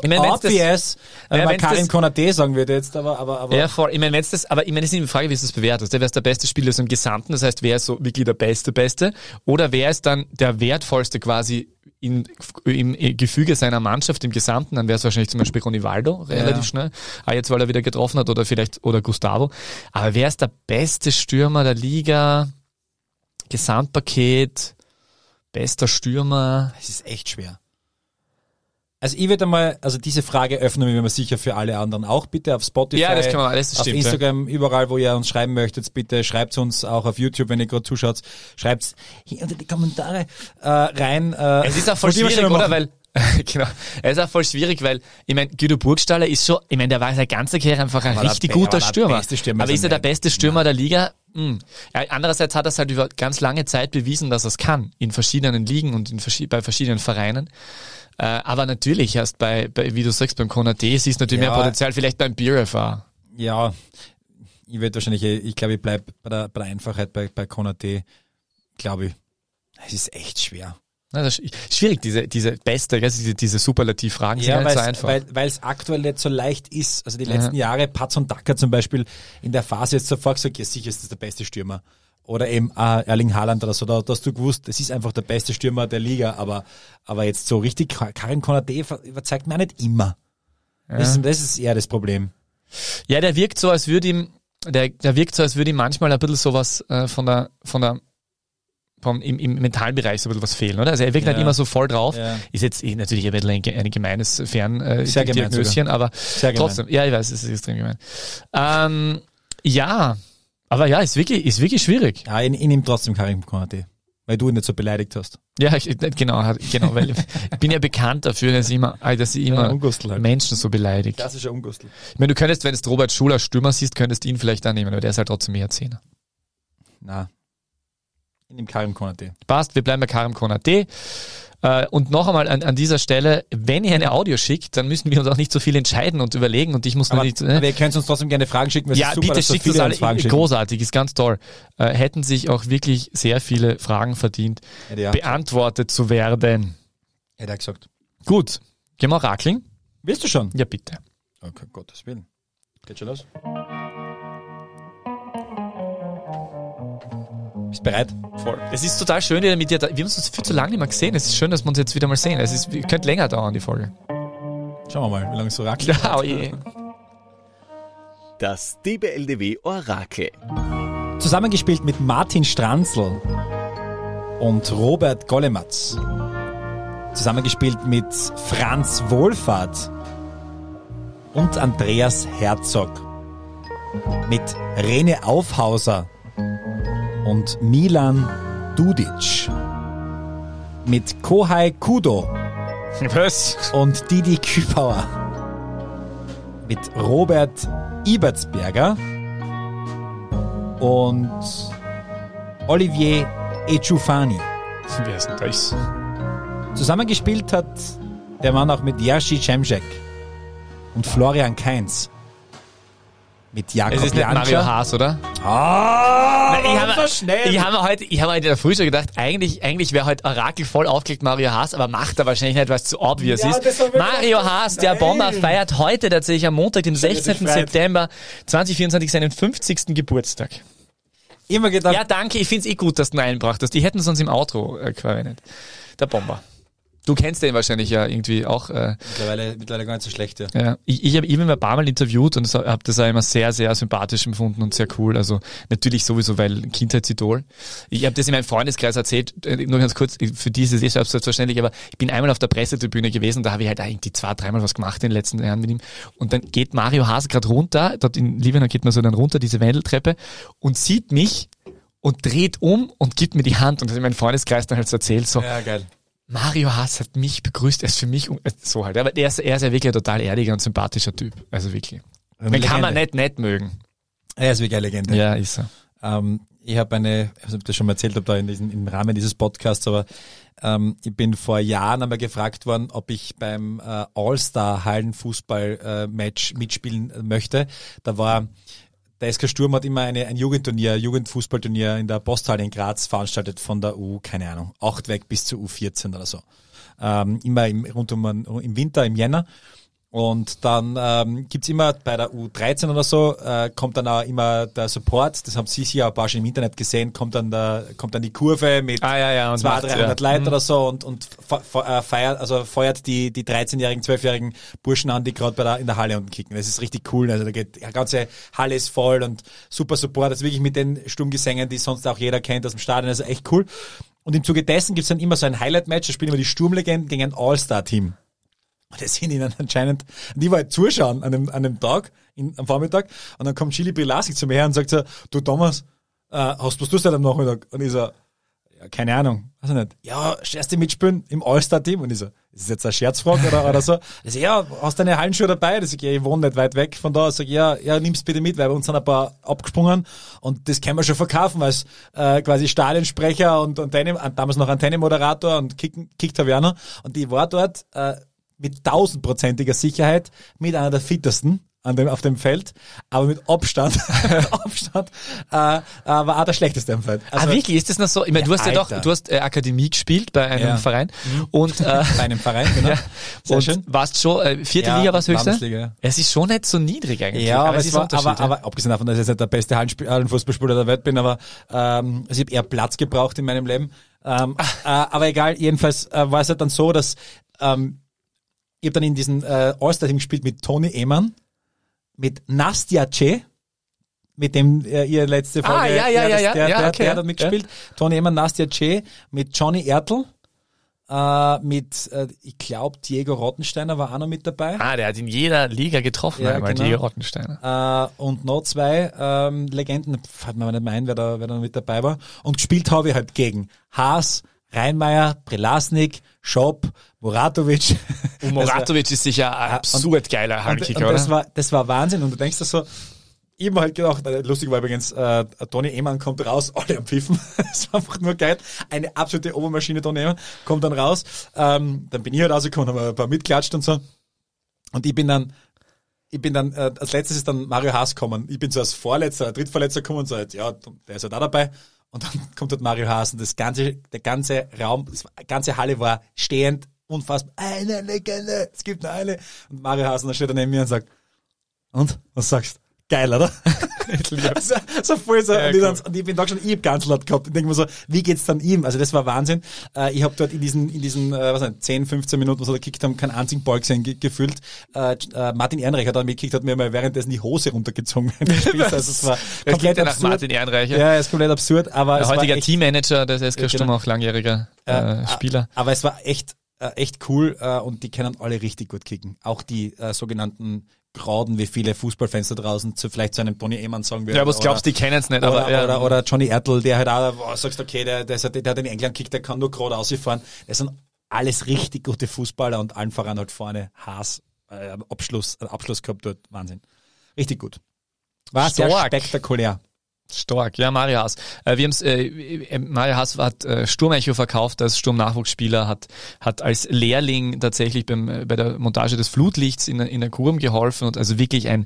mein, obvious, wenn man Karim Konaté sagen würde jetzt, aber. Ja, voll. Ich meine, es ist die Frage, wie ist das bewertet? Wer ist der beste Spieler so im Gesamten? Das heißt, wer ist so wirklich der Beste? Oder wer ist dann der Wertvollste quasi im Gefüge seiner Mannschaft im Gesamten? Dann wäre es wahrscheinlich zum Beispiel Ronivaldo relativ schnell. Jetzt, weil er wieder getroffen hat oder Gustavo. Aber wer ist der beste Stürmer der Liga? Gesamtpaket? Bester Stürmer? Es ist echt schwer. Also ich würde einmal, also diese Frage öffnen wir mal sicher für alle anderen auch, bitte auf Spotify, auf Instagram, überall, wo ihr uns schreiben möchtet, bitte schreibt uns auch auf YouTube, wenn ihr gerade zuschaut, schreibt hier unter die Kommentare rein. Es ist auch voll schwierig, oder? Weil genau. Es ist auch voll schwierig, weil ich meine, Guido Burgstaller ist schon, ich meine, der war seine ganze Karriere einfach ein richtig guter Stürmer. Aber ist er der beste Stürmer der Liga? Andererseits hat er es halt über ganz lange Zeit bewiesen, dass er es kann, in verschiedenen Ligen und bei verschiedenen Vereinen. Aber natürlich erst wie du sagst, beim Konaté siehst du natürlich mehr Potenzial, vielleicht beim BRFA. Ja, ich bleibe bei der Einfachheit bei Konaté, glaube ich. Es ist echt schwer. Also schwierig, diese beste, diese Superlativfragen sind halt so einfach. Weil es aktuell nicht so leicht ist. Also die letzten Jahre, Patz und Dacker zum Beispiel, in der Phase jetzt sofort gesagt, ja sicher ist das der beste Stürmer. Oder eben Erling Haaland oder so, da hast du gewusst, das ist einfach der beste Stürmer der Liga, aber jetzt so richtig, Karim Konaté überzeugt mich auch nicht immer. Ja. Das ist eher das Problem. Ja, der wirkt so, als würde ihm der wirkt so, als würde ihm manchmal ein bisschen sowas im Mentalbereich so ein bisschen was fehlen, oder? Also er wirkt halt immer so voll drauf. Ja. Ist jetzt natürlich ein bisschen ein gemeines Ferndiagnöschen, aber sehr trotzdem. Gemein. Ja, ich weiß, es ist extrem gemein. Ja, aber ja, ist wirklich schwierig. Ja, ich nehme trotzdem Karim Konaté, weil du ihn nicht so beleidigt hast. Ja, genau, weil ich bin ja bekannt dafür, dass ich immer Menschen so beleidigt. Klassischer Ungustel. Ich meine, du könntest, wenn du Robert Schuler Stürmer siehst, könntest ihn vielleicht annehmen, aber der ist halt trotzdem mehr Zehner. Na, ich nehme Karim Konaté. Passt, wir bleiben bei Karim Konaté. Und noch einmal an dieser Stelle, wenn ihr eine Audio schickt, dann müssen wir uns auch nicht so viel entscheiden und überlegen. Und ich muss aber ihr könnt uns trotzdem gerne Fragen schicken. Ja, super, bitte schickt uns alle. Großartig, ist ganz toll. Hätten sich auch wirklich sehr viele Fragen verdient, beantwortet zu werden. Hätte er gesagt. Gut, gehen wir rakeln. Willst du schon? Ja, bitte. Okay, Gottes Willen. Geht schon los. Bist bereit? Voll. Es ist total schön, wieder mit dir da. Wir haben uns viel zu lange nicht mehr gesehen. Es ist schön, dass wir uns jetzt wieder mal sehen. Es könnte länger dauern, die Folge. Schauen wir mal, wie lange es Orakel ist. Ja, das DBLDW Orakel. Zusammengespielt mit Martin Stranzl und Robert Gollematz. Zusammengespielt mit Franz Wohlfahrt und Andreas Herzog. Mit Rene Aufhauser und Milan Dudic, mit Kohai Kudo und Didi Kübauer, mit Robert Ibertsberger und Olivier Echufani. Wer ist denn das? Zusammengespielt hat der Mann auch mit Jerzy Cemcek und Florian Kainz. Mit Jakob. Es ist nicht Mario Haas, oder? Ich habe heute in der Früh schon gedacht, eigentlich wäre heute Orakel voll aufgelegt Mario Haas, aber macht er wahrscheinlich nicht, weil es zu obvious ist. Mario Haas, der Bomber, feiert heute tatsächlich am Montag, dem 16. September 2024, seinen 50. Geburtstag. Immer gedacht. Ja, danke, ich finde es gut, dass du ihn einbracht hast. Die hätten es uns im Outro verwendet. Der Bomber. Du kennst den wahrscheinlich ja irgendwie auch. Mittlerweile gar nicht so schlecht, ja. Ich habe ihn ein paar Mal interviewt und habe das auch immer sehr, sehr sympathisch empfunden und sehr cool. Also natürlich sowieso, weil Kindheitsidol. Ich habe das in meinem Freundeskreis erzählt, nur ganz kurz, für die ist es eh selbstverständlich, aber ich bin einmal auf der Pressetribüne gewesen, da habe ich halt irgendwie 2-3 Mal was gemacht in den letzten Jahren mit ihm. Und dann geht Mario Haas gerade runter, dort in Liebenau geht man so dann runter, diese Wendeltreppe, und sieht mich und dreht um und gibt mir die Hand. Und das hat mein Freundeskreis dann halt so erzählt. So, ja, geil. Mario Haas hat mich begrüßt, er ist für mich, so halt, aber er ist ja wirklich ein total erdiger und sympathischer Typ, also wirklich. Den kann man nicht mögen. Er ist wirklich eine Legende. Ja, ist er. Ich habe ich habe das schon mal erzählt, da im Rahmen dieses Podcasts, aber ich bin vor Jahren einmal gefragt worden, ob ich beim All-Star-Hallenfußball-Match mitspielen möchte. Da war... Der SK Sturm hat immer ein Jugendfußballturnier in der Posthalle in Graz veranstaltet von der U, keine Ahnung, 8 weg bis zur U14 oder so. Immer im Winter, im Jänner. Und dann gibt's immer bei der U13 oder so, kommt dann auch immer der Support, das haben Sie sicher auch ein paar schon im Internet gesehen, kommt dann die Kurve mit 200-300 Leuten oder so und feuert die 13-jährigen, 12-jährigen Burschen an, die gerade in der Halle unten kicken. Das ist richtig cool. Also da geht die ganze Halle ist voll und super Support. Das ist wirklich mit den Sturmgesängen, die sonst auch jeder kennt aus dem Stadion. Also echt cool. Und im Zuge dessen gibt's dann immer so ein Highlight-Match, da spielen immer die Sturmlegenden gegen ein All-Star-Team. Und das sind ihnen anscheinend, die war halt zuschauen an dem Tag, am Vormittag, und dann kommt Chili LASK zu mir her und sagt so, du Thomas, was tust du heute am Nachmittag? Und ich so, ja, keine Ahnung, weiß ich nicht. Ja, scherst du mitspielen im All-Star-Team? Und ich so, ist das jetzt eine Scherzfrage oder so? Ich so, ja, hast du deine Hallenschuhe dabei? Ich so, ja, ich wohne nicht weit weg von da. Ich so, ja, nimm's bitte mit, weil bei uns sind ein paar abgesprungen und das können wir schon verkaufen als quasi Stadionsprecher und Antenne, damals noch Antenne-Moderator und Kick-Taverner. Und ich war dort, mit 1000-prozentiger Sicherheit mit einer der fittesten auf dem Feld, aber mit Abstand, war auch der schlechteste am Feld. Also, wirklich? Ist das noch so? Ich meine, du hast du hast Akademie gespielt bei einem Verein. Und, bei einem Verein, genau. Ja. Sehr schön. Warst schon, vierte Liga war's höchste? Landesliga. Es ist schon nicht so niedrig eigentlich. Ja, aber es ist aber abgesehen davon, dass ich jetzt nicht der beste Hallenfußballspieler der Welt bin, aber also ich habe eher Platz gebraucht in meinem Leben. Aber egal, jedenfalls war es halt dann so, dass ich habe dann in diesen All-Star-Team gespielt mit Toni Emman, mit Nastja Che, mit dem ihr letzte Folge, der hat mitgespielt. Ja. Toni Emman, Nastja Tscheh, mit Johnny Ertl, ich glaube, Diego Rottensteiner war auch noch mit dabei. Ah, der hat in jeder Liga getroffen, ja, einmal, genau. Diego Rottensteiner. Und noch zwei Legenden, fällt mir nicht mehr ein, wer da noch mit dabei war. Und gespielt habe ich halt gegen Haas, Reinmeier, Prelasnik, Schopp, Moratovic. Und Moratovic ist sicher ein absurd geiler Handkicker, oder? Das war Wahnsinn. Und du denkst dir so, ich hab halt gedacht, lustig war übrigens, Toni Emman kommt raus, alle am Pfiffen. Das war einfach nur geil. Eine absolute Obermaschine, Toni Emman, kommt dann raus. Dann bin ich halt rausgekommen, haben ein paar mitklatscht und so. Und ich bin dann als letztes ist dann Mario Haas gekommen. Ich bin so als Drittverletzter gekommen und so, ja, der ist halt auch dabei. Und dann kommt dort Mario Haas und der ganze Raum, die ganze Halle war stehend, unfassbar. Eine Legende, es gibt nur eine. Und Mario Haas, und dann steht er neben mir und sagt, und? Was sagst du? Geil, oder? so voll so. Ja, und ich bin da schon, ich hab ganz laut gehabt. Ich denke mir so, wie geht's dann ihm? Also das war Wahnsinn. Ich habe dort in diesen 10, 15 Minuten, was wir da gekickt haben, keinen einzigen Ball gesehen, gefühlt. Martin Ehrenreich hat dann mitgekickt, hat mir mal währenddessen die Hose runtergezogen. Also es war komplett absurd. Nach Martin Ehrenreich. Ja, es ist komplett absurd. Aber es heutiger war echt, Teammanager des SK Sturm, auch langjähriger Spieler. Aber es war echt cool und die können alle richtig gut kicken. Auch die sogenannten Grauden, wie viele Fußballfans da draußen vielleicht zu einem Toni Emman sagen würden. Ja, aber ich glaube, die kennen es nicht. Oder Johnny Ertl, der halt auch sagst, okay, der hat in England kickt, der kann nur gerade rausfahren. Das sind alles richtig gute Fußballer und allen voran halt vorne Haas, Abschluss gehabt dort. Wahnsinn. Richtig gut. War sehr spektakulär. Stark, ja, Mario Haas. Mario Haas hat Sturmecho verkauft als Sturm-Nachwuchsspieler, hat als Lehrling tatsächlich bei der Montage des Flutlichts in der Kurm geholfen und also wirklich ein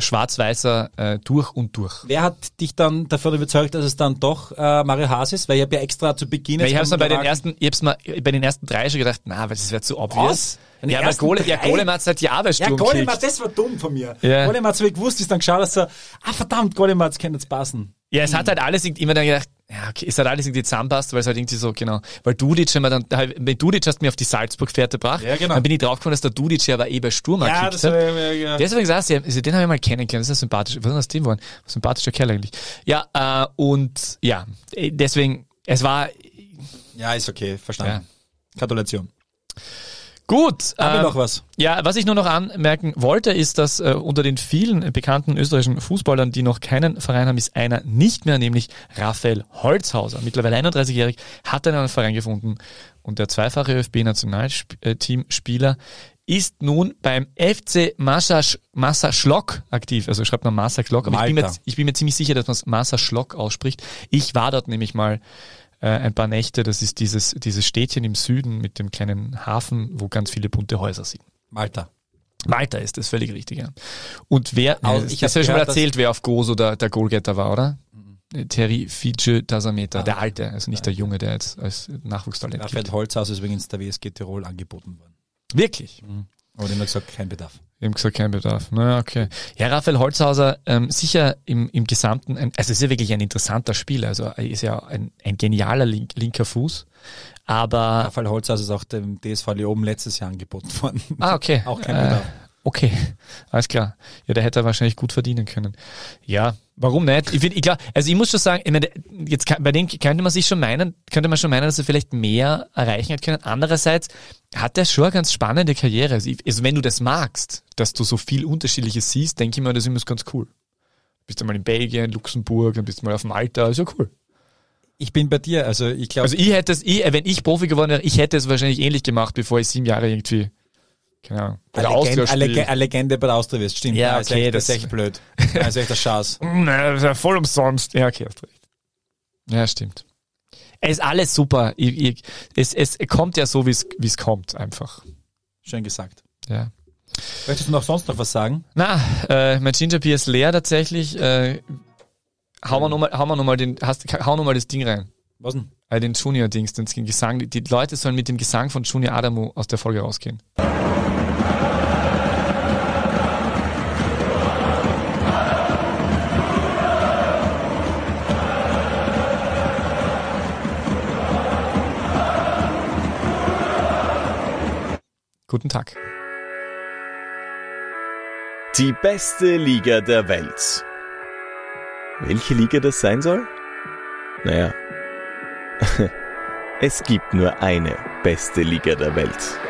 Schwarz-Weißer durch und durch. Wer hat dich dann davon überzeugt, dass es dann doch Mario Haas ist? Weil ich habe ja extra zu Beginn... Ich habe es mal bei den ersten drei schon gedacht, na, weil das wäre zu obvious. Ja, aber Gollematz hat ja auch bei Sturm gekickt. Ja, Gollematz, das war dumm von mir. Ja. Gollematz, wie ich gewusst ist, dann geschaut, dass er, verdammt, Gollematz kann jetzt passen. Ja, es hat halt alles immer dann gedacht, ja, okay, es hat alles irgendwie zusammenpasst, weil es halt irgendwie so, genau, weil Dudic, mit Dudic hast du mir auf die Salzburg-Fährte gebracht, ja, genau. Dann bin ich draufgekommen, dass der Dudic ja aber eh bei Sturm gekickt hat. Ja. Deswegen sagst du, den habe ich mal kennengelernt, das ist ein sympathischer, was ist das Team geworden? Sympathischer Kerl eigentlich. Ja, und ja, deswegen, es war... Ja, ist okay, verstanden. Ja. Gratulation. Gut. Hab ich noch was? Ja, was ich nur noch anmerken wollte, ist, dass unter den vielen bekannten österreichischen Fußballern, die noch keinen Verein haben, ist einer nicht mehr, nämlich Raphael Holzhauser. Mittlerweile 31-jährig, hat er einen Verein gefunden und der zweifache ÖFB-Nationalteamspieler ist nun beim FC Massarschlock aktiv. Also schreibt man Massarschlock, aber ich bin mir ziemlich sicher, dass man es Massarschlock ausspricht. Ich war dort nämlich mal ein paar Nächte, das ist dieses Städtchen im Süden mit dem kleinen Hafen, wo ganz viele bunte Häuser sind. Malta. Malta ist das, völlig richtig, ja. Und wer, ich habe ja schon mal erzählt, wer auf Gozo der Goalgetter war, oder? Terry Fidje Tasameta, der Alte, also nicht der Junge, der jetzt als Nachwuchstalent gilt. Raphael Holzhaus ist übrigens der WSG Tirol angeboten worden. Wirklich? Mhm. Aber die haben gesagt, kein Bedarf. Naja, okay. Ja, Raphael Holzhauser, sicher im Gesamten, also ist ja wirklich ein interessanter Spieler, also er ist ja ein genialer linker Fuß, aber... Raphael Holzhauser ist auch dem DSV Leoben letztes Jahr angeboten worden. Ah, okay. Auch kein Bedarf. Okay, alles klar. Ja, der hätte er wahrscheinlich gut verdienen können. Ja, warum nicht? Ich muss schon sagen, ich meine, jetzt bei dem könnte man schon meinen, dass er vielleicht mehr erreichen hat können. Andererseits hat er schon eine ganz spannende Karriere. Also wenn du das magst, dass du so viel Unterschiedliches siehst, denke ich mir, das ist ganz cool. Du bist einmal in Belgien, Luxemburg, dann bist du mal auf Malta, ist ja cool. Ich bin bei dir, also ich glaube... Also wenn ich Profi geworden wäre, ich hätte es wahrscheinlich ähnlich gemacht, bevor ich 7 Jahre irgendwie... Genau. Eine Legende bei der Austria Wien, stimmt. Ja, okay, das ist echt blöd. Das ist echt der Schatz. Das ist ja voll umsonst. Ja, okay, hast recht. Ja, stimmt. Es ist alles super. Es kommt ja so, wie es kommt, einfach. Schön gesagt. Ja. Möchtest du noch sonst noch was sagen? Na, mein Ginger-Bier ist leer tatsächlich. Hau nochmal das Ding rein. Was denn? Den Junior-Dings, den Gesang. Die Leute sollen mit dem Gesang von Junior Adamu aus der Folge rausgehen. Guten Tag. Die beste Liga der Welt. Welche Liga das sein soll? Naja, es gibt nur eine beste Liga der Welt.